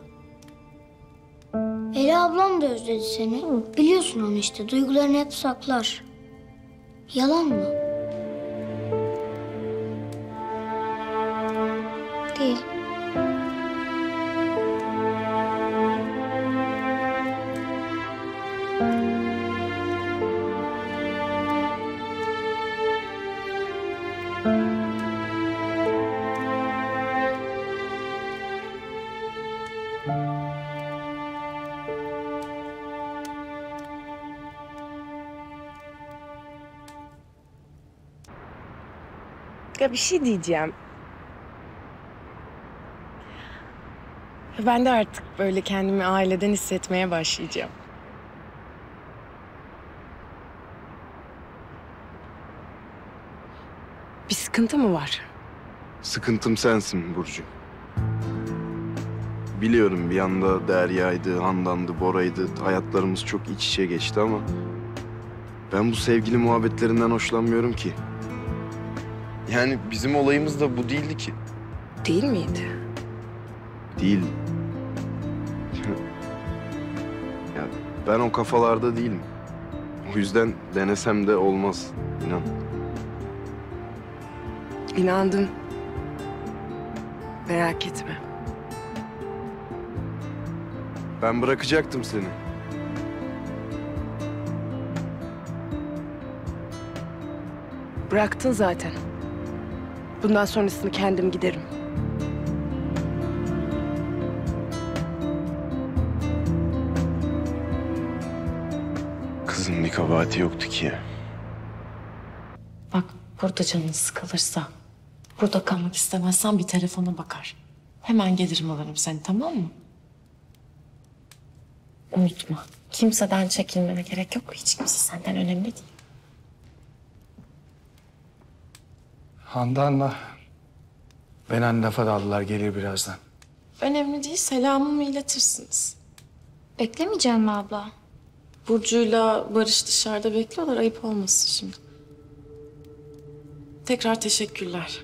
Ela ablam da özledi seni. Hı. Biliyorsun onu işte, duygularını hep saklar. Yalan mı? Değil. Ya bir şey diyeceğim. Ben de artık böyle kendimi aileden hissetmeye başlayacağım. Bir sıkıntı mı var? Sıkıntım sensin Burcu. Biliyorum bir yanda Derya'ydı, Handan'dı, Bora'ydı. Hayatlarımız çok iç içe geçti ama... ben bu sevgili muhabbetlerinden hoşlanmıyorum ki. Yani bizim olayımız da bu değildi ki. Değil miydi? Değil. Ya ben o kafalarda değilim. O yüzden denesem de olmaz. İnan. İnandım. Merak etme. Ben bırakacaktım seni. Bıraktın zaten. Bundan sonrasını kendim giderim. Kızın bir kabahati yoktu ki. Bak burada canın sıkılırsa, burada kalmak istemezsen bir telefona bakar. Hemen gelirim alırım seni, tamam mı? Unutma, kimseden çekinmene gerek yok. Hiç kimse senden önemli değil. Handan'la Benan lafa daldılar, gelir birazdan. Önemli değil, selamımı iletirsiniz. Beklemeyeceğim mi abla? Burcu'yla Barış dışarıda bekliyorlar, ayıp olmasın şimdi. Tekrar teşekkürler.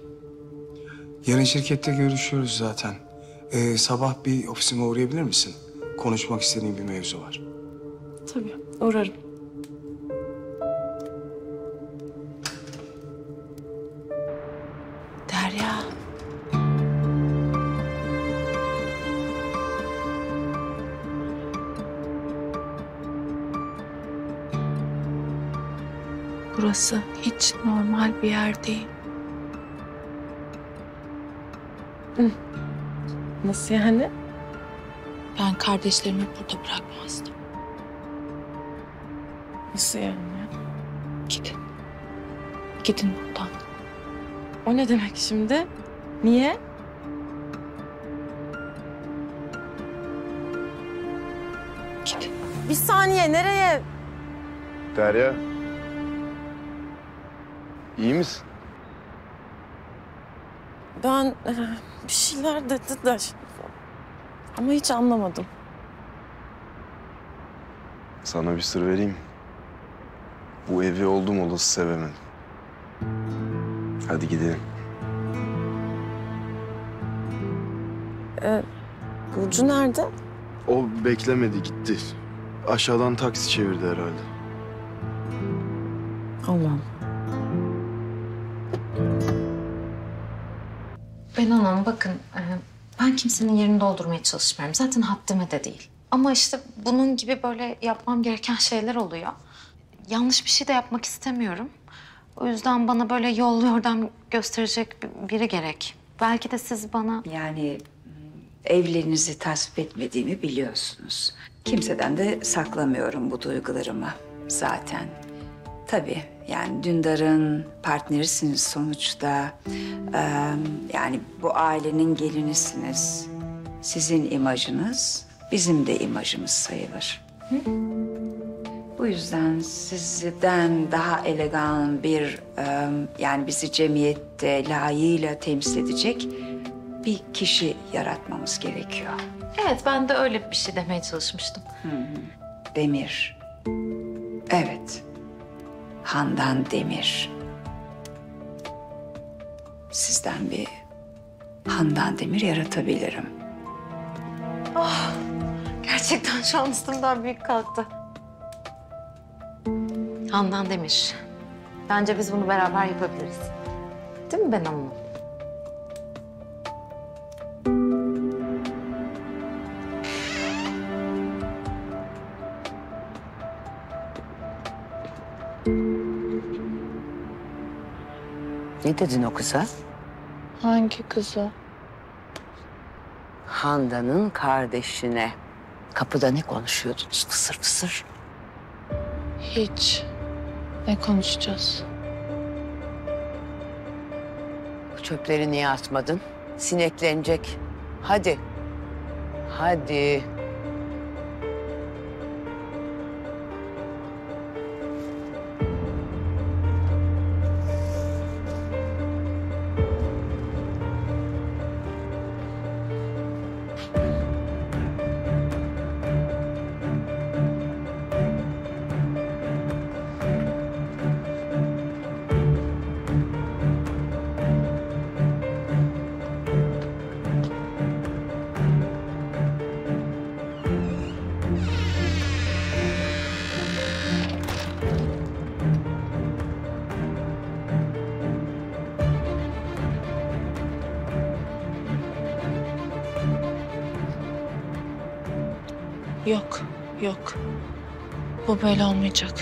Yarın şirkette görüşüyoruz zaten. Ee, sabah bir ofisime uğrayabilir misin? Konuşmak istediğim bir mevzu var. Tabii, uğrarım. Burası hiç normal bir yer değil. Nasıl yani? Ben kardeşlerimi burada bırakmazdım. Nasıl yani? Gidin. Gidin buradan. O ne demek şimdi? Niye? Gidin. Bir saniye, nereye? Derya. İyi misin? Ben e, bir şeyler dediler ama hiç anlamadım. Sana bir sır vereyim. Bu evi oldum olası sevemedim. Hadi gidelim. Ee, Burcu nerede? O beklemedi, gitti. Aşağıdan taksi çevirdi herhalde. Allah'ım. Benan Hanım bakın, ben kimsenin yerini doldurmaya çalışmıyorum. Zaten haddime de değil. Ama işte bunun gibi böyle yapmam gereken şeyler oluyor. Yanlış bir şey de yapmak istemiyorum. O yüzden bana böyle yol yordam gösterecek biri gerek. Belki de siz bana... Yani evlerinizi tasvip etmediğimi biliyorsunuz. Kimseden de saklamıyorum bu duygularımı zaten. Tabii. Yani Dündar'ın partnerisiniz sonuçta, ee, yani bu ailenin gelinisiniz. Sizin imajınız bizim de imajımız sayılır. Hı? Bu yüzden sizden daha elegan bir, e, yani bizi cemiyette layığıyla temsil edecek bir kişi yaratmamız gerekiyor. Evet, ben de öyle bir şey demeye çalışmıştım. Hı hı. Demir, evet. Handan Demir. Sizden bir Handan Demir yaratabilirim. Oh, gerçekten şansımdan büyük kalktı. Handan Demir. Bence biz bunu beraber yapabiliriz. Değil mi Benan Hanım? Ne dedin o kıza? Hangi kızı? Handan'ın kardeşine. Kapıda ne konuşuyordunuz fısır fısır? Hiç. Ne konuşacağız? Bu çöpleri niye atmadın? Sineklenecek. Hadi. Hadi. Yok, yok. Bu böyle olmayacak.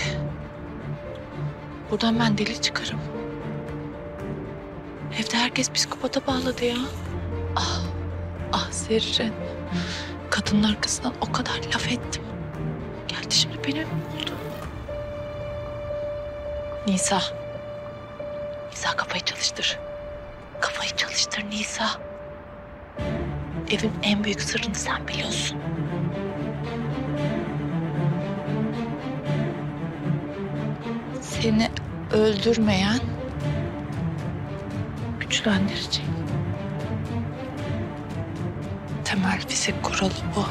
Buradan ben deli çıkarım. Evde herkes psikopata bağladı ya. Ah, ah Zerrin. Kadının arkasından o kadar laf ettim. Geldi şimdi benim oldu. Nisa. Nisa kafayı çalıştır. Kafayı çalıştır Nisa. Evin en büyük sırrını sen biliyorsun. Seni öldürmeyen güçlendirecek. Temel fizik kuralı bu.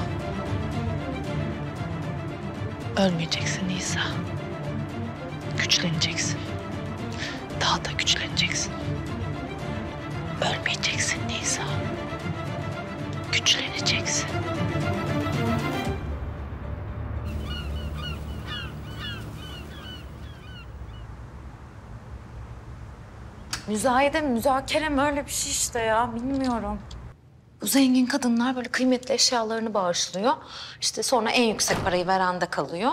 Ölmeyeceksin İsa. Güçleneceksin. Daha da güçleneceksin. Ölmeyeceksin İsa. Güçleneceksin. Müzayede mi, müzakere mi? Öyle bir şey işte ya. Bilmiyorum. Bu zengin kadınlar böyle kıymetli eşyalarını bağışlıyor. İşte sonra en yüksek parayı veren de kalıyor.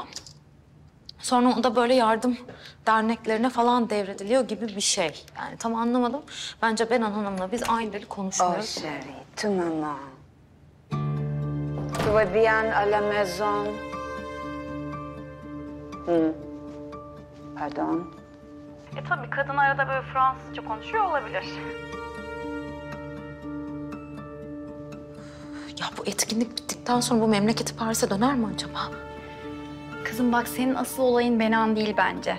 Sonra o da böyle yardım derneklerine falan devrediliyor gibi bir şey. Yani tam anlamadım. Bence Benan Hanım'la biz aileleri konuşmuyoruz. O şereytü mama. Tuvabiyen à la maison. Pardon. E tabii kadın arada böyle Fransızca konuşuyor olabilir. Ya bu etkinlik bittikten sonra bu memleketi Paris'e döner mi acaba? Kızım bak senin asıl olayın Benan değil bence.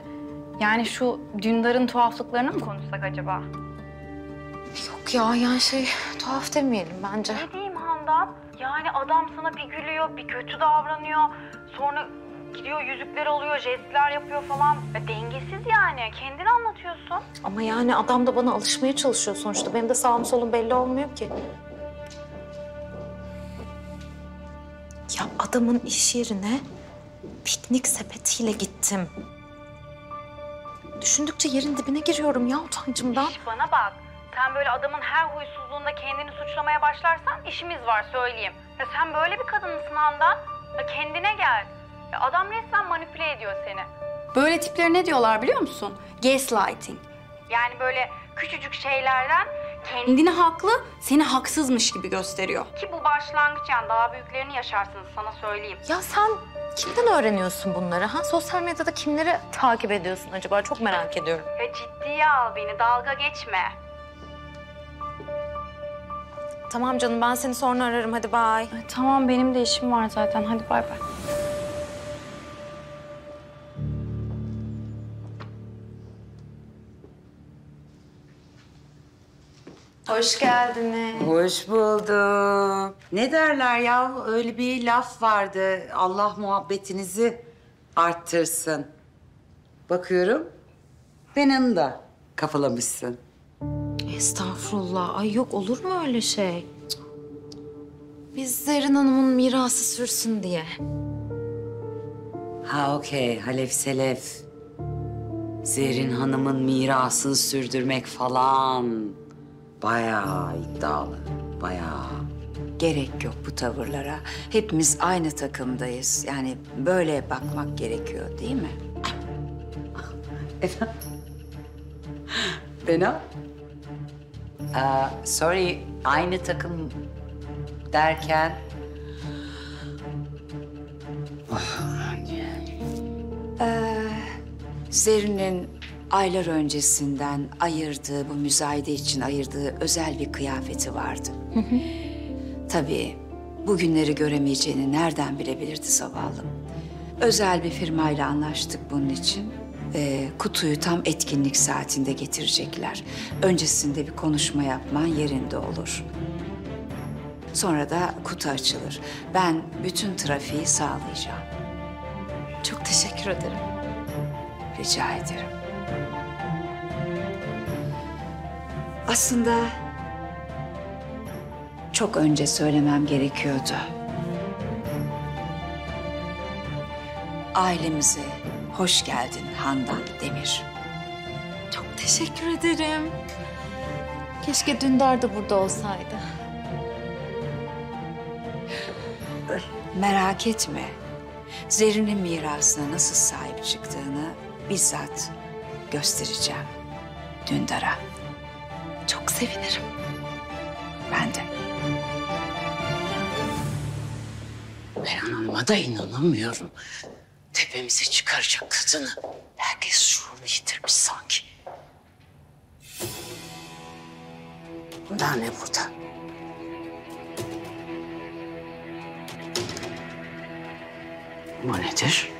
Yani şu Dündar'ın tuhaflıklarını mı konuşsak acaba? Yok ya yani şey tuhaf demeyelim bence. Ne diyeyim Handan? Yani adam sana bir gülüyor, bir kötü davranıyor. Sonra... Gidiyor, yüzükler oluyor, jestler yapıyor falan. Ya dengesiz yani. Kendini anlatıyorsun. Ama yani adam da bana alışmaya çalışıyor sonuçta. Benim de sağım solum belli olmuyor ki. Ya adamın iş yerine piknik sepetiyle gittim. Düşündükçe yerin dibine giriyorum ya utancımdan. Hiç bana bak. Sen böyle adamın her huysuzluğunda kendini suçlamaya başlarsan işimiz var söyleyeyim. Ya sen böyle bir kadın mısın Handan? Ya kendine gel. Adam resmen manipüle ediyor seni. Böyle tiplere ne diyorlar biliyor musun? Gaslighting. Yani böyle küçücük şeylerden kendini haklı, seni haksızmış gibi gösteriyor. Ki bu başlangıç yani daha büyüklerini yaşarsınız sana söyleyeyim. Ya sen kimden öğreniyorsun bunları ha? Sosyal medyada kimleri takip ediyorsun acaba? Çok merak ediyorum. Ya ciddiye al beni, dalga geçme. Tamam canım ben seni sonra ararım hadi bye. Ay, tamam benim de işim var zaten hadi bye bye. Hoş geldiniz. Hoş buldum. Ne derler ya? Öyle bir laf vardı. Allah muhabbetinizi arttırsın. Bakıyorum, benim de kafalamışsın. Estağfurullah. Ay yok olur mu öyle şey? Biz Zerrin Hanım'ın mirası sürsün diye. Ha okey, halef selef. Zerrin Hanım'ın mirasını sürdürmek falan. Bayağı iddialı, bayağı. Gerek yok bu tavırlara. Hepimiz aynı takımdayız. Yani böyle bakmak gerekiyor değil mi? Efendim? Benan? Uh, sorry, aynı takım derken... Oh, ee, Zerrin'in aylar öncesinden ayırdığı, bu müzayede için ayırdığı özel bir kıyafeti vardı. Hı hı. Tabii bugünleri göremeyeceğini nereden bilebilirdi zavallım. Özel bir firmayla anlaştık bunun için. Ee, kutuyu tam etkinlik saatinde getirecekler. Öncesinde bir konuşma yapman yerinde olur. Sonra da kutu açılır. Ben bütün trafiği sağlayacağım. Çok teşekkür ederim. Rica ederim. Aslında çok önce söylemem gerekiyordu. Ailemize hoş geldin Handan Demir. Çok teşekkür ederim. Keşke Dündar da burada olsaydı. Merak etme. Zerrin'in mirasına nasıl sahip çıktığını bizzat göstereceğim Dündar'a. Çok sevinirim. Ben de. Ben anama da inanamıyorum. Tepemize çıkaracak kadını. Herkes şuurunu yitirmiş sanki. Daha ne burada? Bu nedir?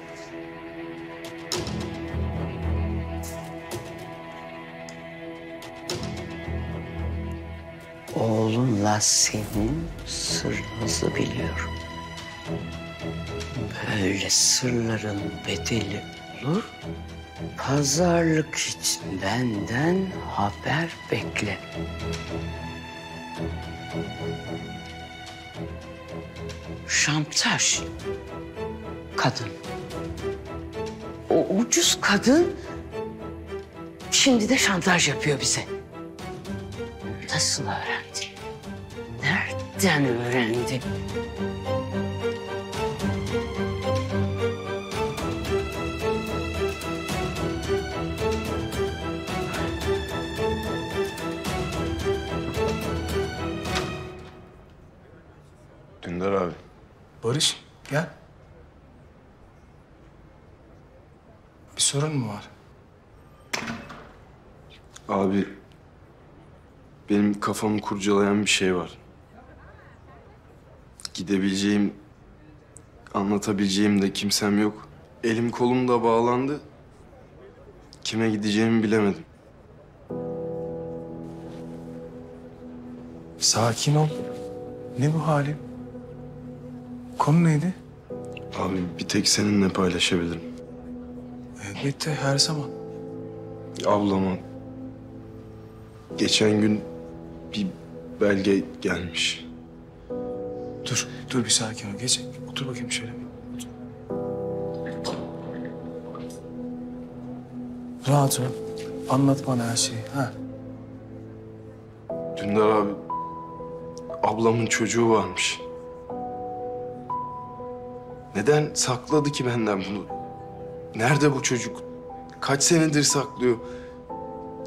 Oğlumla senin sırrınızı biliyorum. Böyle sırların bedeli olur. Pazarlık için benden haber bekle. Şantaj. Kadın. O ucuz kadın şimdi de şantaj yapıyor bize. Nasıl öğrendi? Nereden öğrendi? Dündar abi. Barış, gel. Bir sorun mu var? Abi, benim kafamı kurcalayan bir şey var. Gidebileceğim, anlatabileceğim de kimsem yok. Elim kolum da bağlandı. Kime gideceğimi bilemedim. Sakin ol. Ne bu halin? Konu neydi? Abi, bir tek seninle paylaşabilirim. Elbette, her zaman. Ablama geçen gün bir belge gelmiş. Dur, dur bir sakin ol. Geç, otur bakayım şöyle. Otur. Rahat ol. Anlat bana her şeyi, ha? Dündar abi, ablamın çocuğu varmış. Neden sakladı ki benden bunu? Nerede bu çocuk? Kaç senedir saklıyor?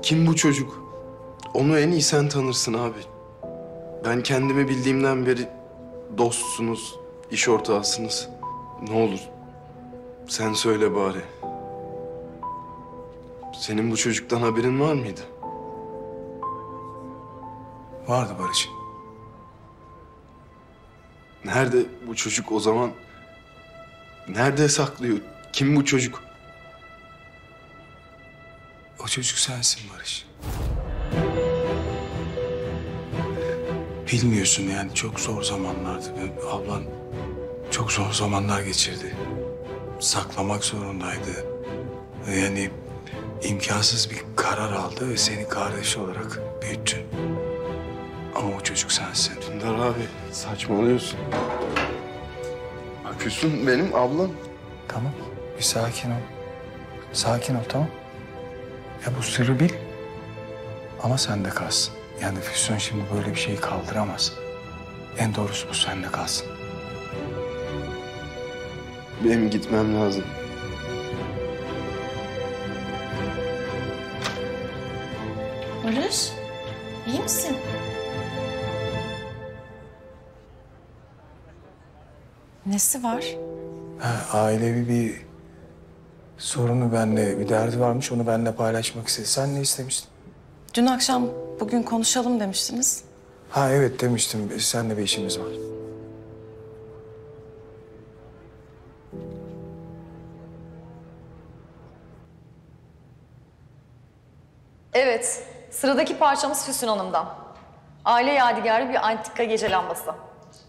Kim bu çocuk? Onu en iyi sen tanırsın abi. Ben kendimi bildiğimden beri dostsunuz, iş ortağısınız. Ne olur sen söyle bari. Senin bu çocuktan haberin var mıydı? Vardı Barış. Nerede bu çocuk o zaman? Nerede saklıyor? Kim bu çocuk? O çocuk sensin Barış. Bilmiyorsun yani, çok zor zamanlardı. Ablan çok zor zamanlar geçirdi. Saklamak zorundaydı. Yani imkansız bir karar aldı ve seni kardeş olarak büyüttü. Ama o çocuk sensin. Dündar abi, saçmalıyorsun. Bak Füsun benim ablam. Tamam. Bir sakin ol. Sakin ol, tamam. Ya bu sırrı bil. Ama sende kalsın. Yani Füsun şimdi böyle bir şeyi kaldıramaz. En doğrusu bu sende kalsın. Benim gitmem lazım. Barış, iyi misin? Nesi var? Ha, ailevi bir sorunu benimle, bir derdi varmış. Onu benimle paylaşmak istedi. Sen ne istemiştin? Dün akşam bugün konuşalım demiştiniz. Ha evet demiştim. Seninle bir işimiz var. Evet, sıradaki parçamız Hüsnü Hanım'dan. Aile yadigarı bir antika gece lambası.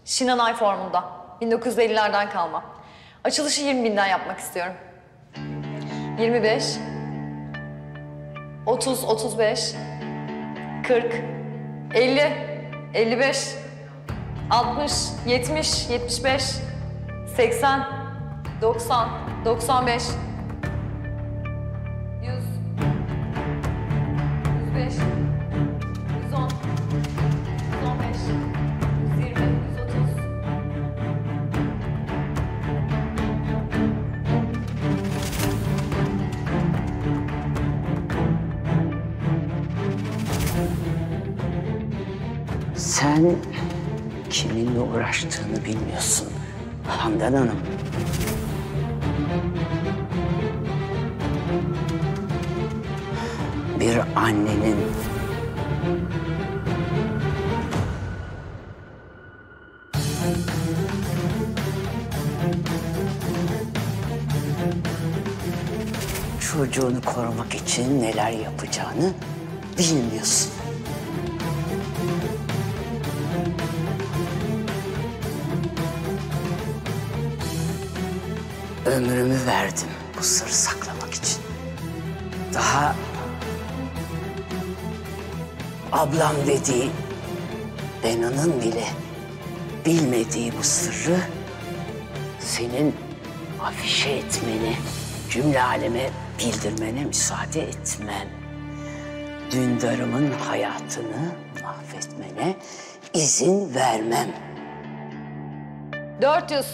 Şinanay formunda, bin dokuz yüz ellilerden kalma. Açılışı yirmi binden yapmak istiyorum. Sen kiminle uğraştığını bilmiyorsun Handan Hanım. Bir annenin çocuğunu korumak için neler yapacağını bilmiyorsun. Ömrümü verdim bu sırrı saklamak için. Daha ablam dediği Benan'ın bile bilmediği bu sırrı senin afişe etmeni, cümle aleme bildirmene müsaade etmem. Dündarımın hayatını mahvetmene izin vermem. Dört yüz.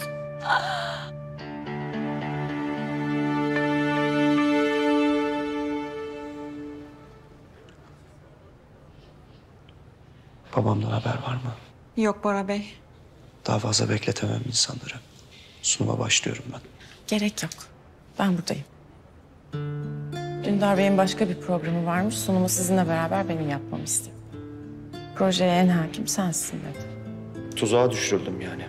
Babamdan haber var mı? Yok Bora Bey. Daha fazla bekletemem insanları. Sunuma başlıyorum ben. Gerek yok. Ben buradayım. Dündar Bey'in başka bir programı varmış. Sunumu sizinle beraber benim yapmamı istedi. Projeye en hakim sensin dedi. Tuzağa düşürüldüm yani.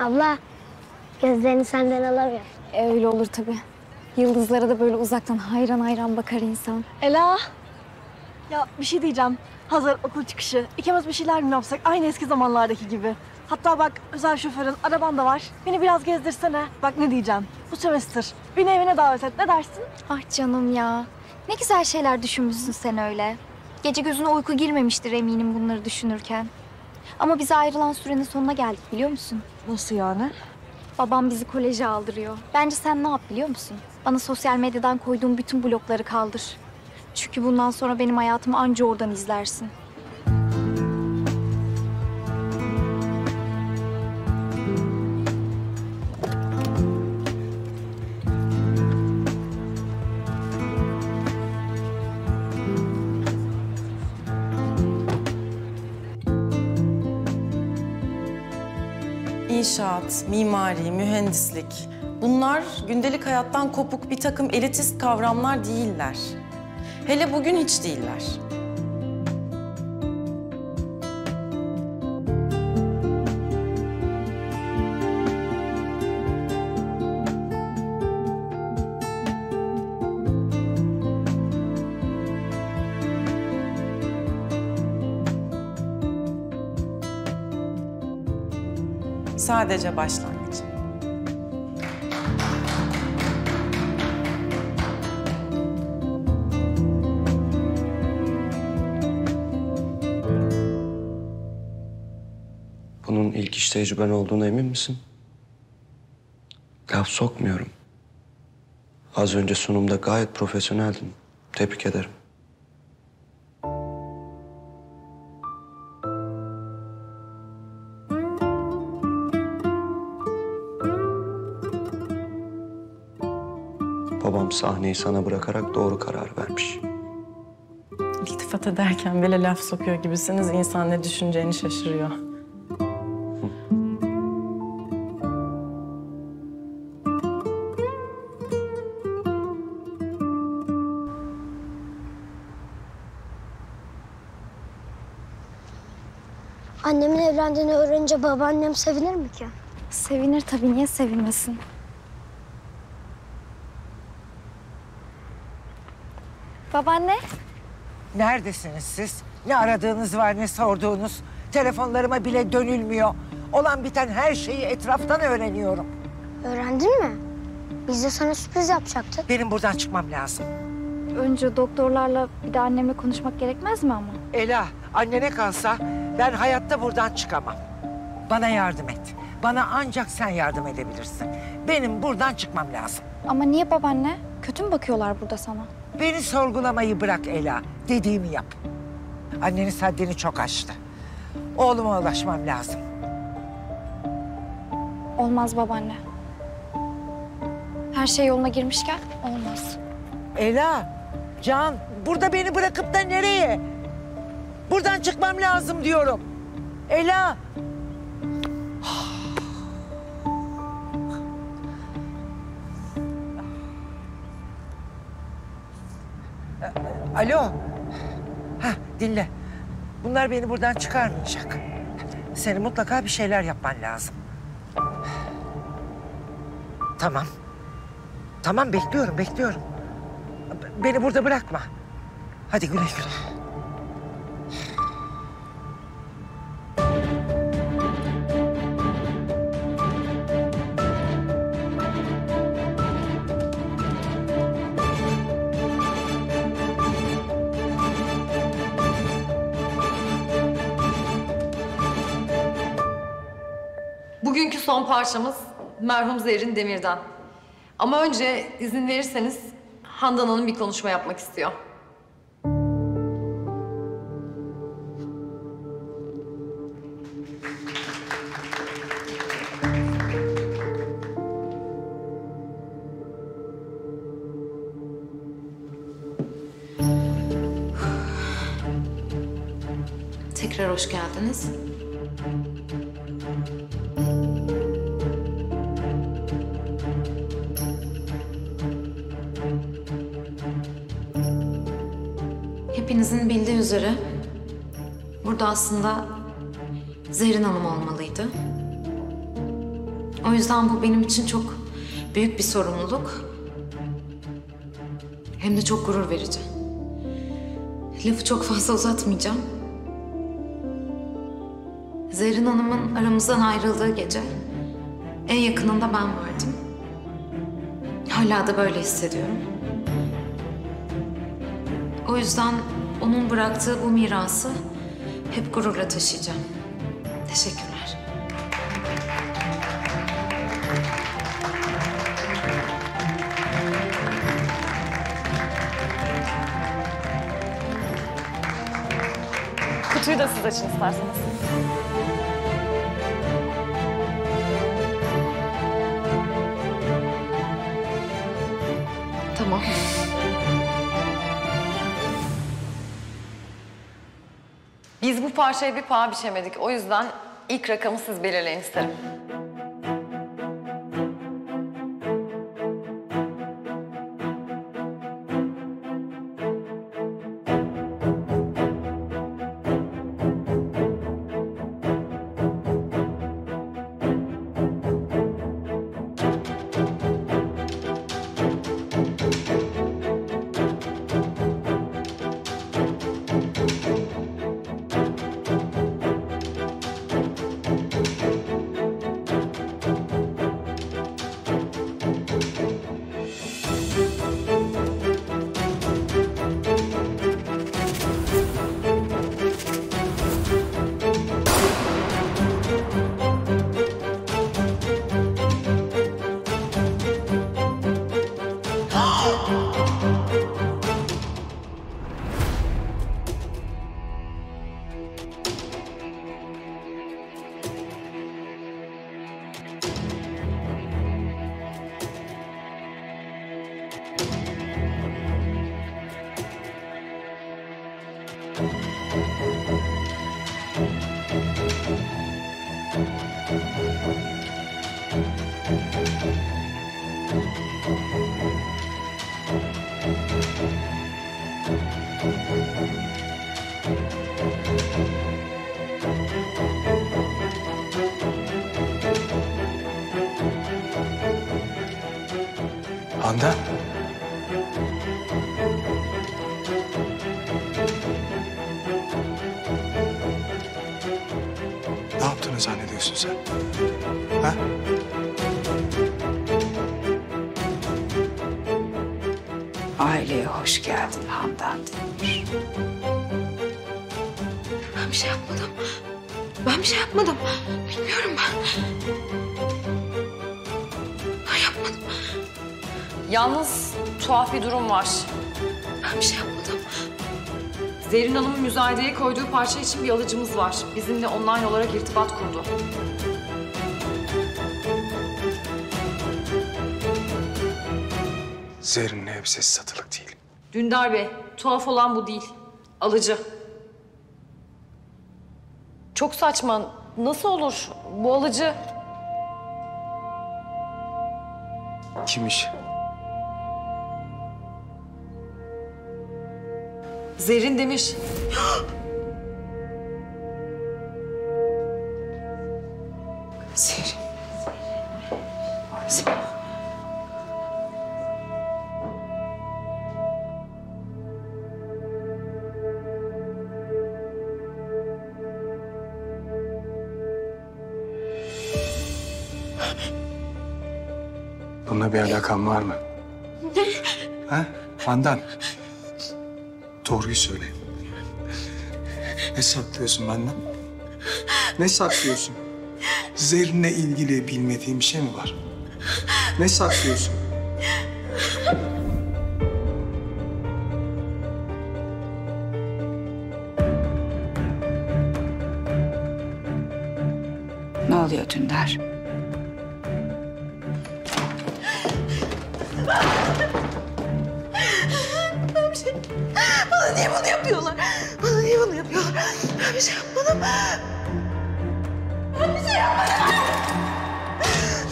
Abla, gözlerini senden alamıyorum. Öyle olur tabii. Yıldızlara da böyle uzaktan hayran hayran bakar insan. Ela! Ya bir şey diyeceğim. Hazır okul çıkışı. İkimiz bir şeyler mi yapsak? Aynı eski zamanlardaki gibi. Hatta bak özel şoförün, araban da var. Beni biraz gezdirsene. Bak ne diyeceğim. Bu semester beni evine davet et. Ne dersin? Ah canım ya. Ne güzel şeyler düşünmüşsün sen öyle. Gece gözüne uyku girmemiştir eminim bunları düşünürken. Ama bize ayrılan sürenin sonuna geldik biliyor musun? Nasıl yani? Babam bizi koleje aldırıyor. Bence sen ne yap biliyor musun? Bana sosyal medyadan koyduğum bütün blokları kaldır. Çünkü bundan sonra benim hayatımı anca oradan izlersin. İnşaat, mimari, mühendislik... Bunlar gündelik hayattan kopuk bir takım elitist kavramlar değiller. Hele bugün hiç değiller. Sadece başlangıç. Bunun ilk iş tecrüben olduğuna emin misin? Laf sokmuyorum. Az önce sunumda gayet profesyoneldin. Tebrik ederim. babam sahneyi sana bırakarak doğru karar vermiş. İltifat ederken bile laf sokuyor gibisiniz. İnsan ne düşüneceğini şaşırıyor. Annemin evlendiğini öğrenince babaannem sevinir mi ki? Sevinir tabii, niye sevinmesin? Babaanne? Neredesiniz siz? Ne aradığınız var, ne sorduğunuz. Telefonlarıma bile dönülmüyor. Olan biten her şeyi etraftan öğreniyorum. Öğrendin mi? Biz de sana sürpriz yapacaktık. Benim buradan çıkmam lazım. Önce doktorlarla bir de annemle konuşmak gerekmez mi ama? Ela, annene kalsa ben hayatta buradan çıkamam. Bana yardım et. Bana ancak sen yardım edebilirsin. Benim buradan çıkmam lazım. Ama niye babaanne? Kötü mü bakıyorlar burada sana? Beni sorgulamayı bırak Ela. Dediğimi yap. Anneniz haddini çok aştı. Oğluma ulaşmam lazım. Olmaz babaanne. Her şey yoluna girmişken olmaz. Ela, Can, burada beni bırakıp da nereye? Buradan çıkmam lazım diyorum. Ela. Alo. Ha, dinle. Bunlar beni buradan çıkarmayacak. Senin mutlaka bir şeyler yapman lazım. Tamam. Tamam, bekliyorum, bekliyorum. Beni burada bırakma. Hadi güle güle. Bugünkü son parçamız merhum Zerrin Demir'den. Ama önce izin verirseniz Handan Hanım bir konuşma yapmak istiyor. Tekrar hoş geldiniz. Hepinizin bildiği üzere burada aslında Zerrin Hanım olmalıydı. O yüzden bu benim için çok büyük bir sorumluluk. Hem de çok gurur verici. Lafı çok fazla uzatmayacağım. Zerrin Hanım'ın aramızdan ayrıldığı gece en yakınında ben vardım. Hala da böyle hissediyorum. O yüzden onun bıraktığı bu mirası hep gururla taşıyacağım. Teşekkürler. Kutuyu da siz açın isterseniz. Tamam. Biz bu parçaya bir paha biçemedik. O yüzden ilk rakamı siz belirleyin isterim. Handan. Ne yaptığını zannediyorsun sen? Ha? Aileye hoş geldin Handan Demir. Ben bir şey yapmadım. Ben bir şey yapmadım. Bilmiyorum ben. Ben yapmadım. Yalnız tuhaf bir durum var. Ben bir şey yapmadım. Zerrin Hanım'ın müzayedeye koyduğu parça için bir alıcımız var. Bizimle online olarak irtibat kurdu. Zerrin'in elbisesi satılık değil. Dündar Bey, tuhaf olan bu değil. Alıcı. Çok saçma. Nasıl olur? Bu alıcı. Kimmiş? Zerrin Demir. Zerrin. Zerrin. Bununla bir alakan var mı? Ne? Ha? Handan. Doğruyu söyle. Ne saklıyorsun benden? Ne saklıyorsun? Zerrin'le ilgili bilmediğim bir şey mi var? Ne saklıyorsun? Ne oluyor Dündar? Bana niye bunu yapıyorlar? Bana niye bunu yapıyorlar? Ben bir şey yapmadım. Ben bir şey yapmadım.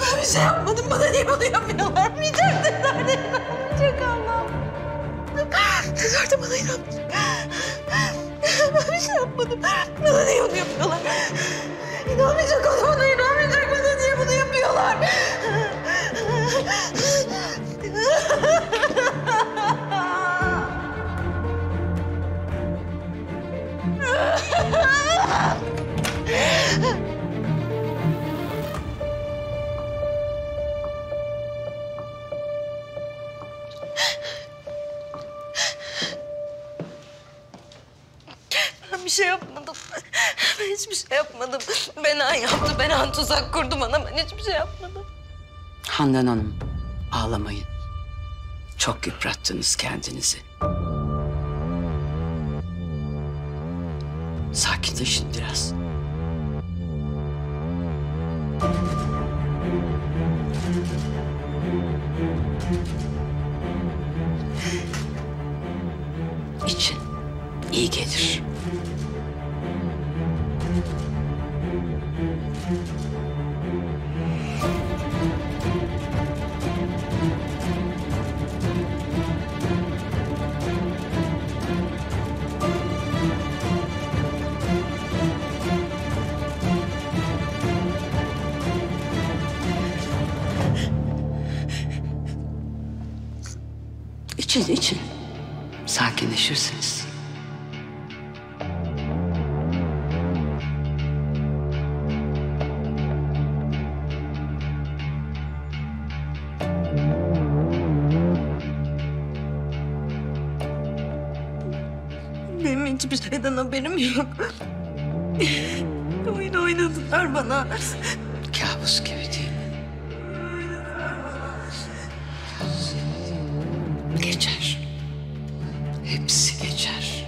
Ben bir şey yapmadım. Bana niye bunu yapıyorlar? Bilmeyeceğim Dündar. Çok Allah'ım. Dündar da bana inanmayacak. Ben bir şey yapmadım. Bana niye bunu yapıyorlar? İnanmayacak ona, bana inanmayacak. Bana niye bunu yapıyorlar? Ben bir şey yapmadım. Ben hiçbir şey yapmadım. Benan yaptı. Benan tuzak kurdu bana. Ben hiçbir şey yapmadım. Handan Hanım, ağlamayın. Çok yıprattınız kendinizi. Sakinleşin biraz. İçin iyi gelir. İçin, için. Sakinleşirsiniz. Benim hiçbir şeyden haberim yok. Oyun oynadılar bana. Kabus gibi değil. Geçer. Hepsi geçer.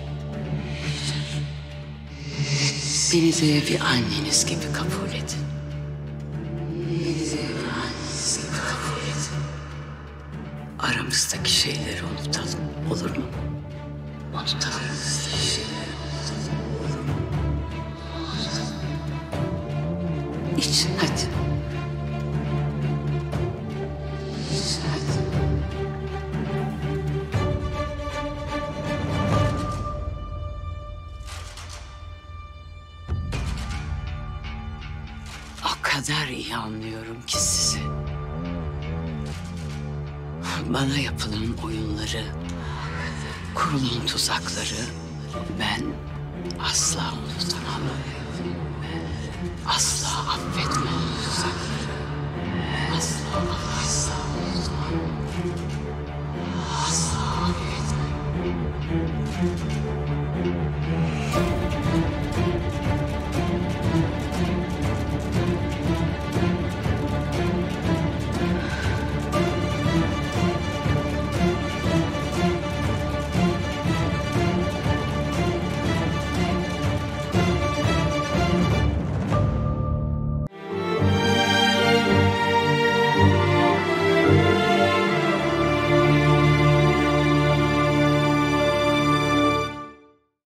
Beni de bir anneniz gibi kabul edin. Beni de bir anneniz gibi kabul edin. Aramızdaki şeyleri unutalım, olur mu? Unutalım. Aramızdaki şeyleri unutalım, olur mu? İçin, hadi. O kadar iyi anlıyorum ki sizi. Bana yapılan oyunları, kurulan tuzakları ben asla unutamam. Asla affetmem.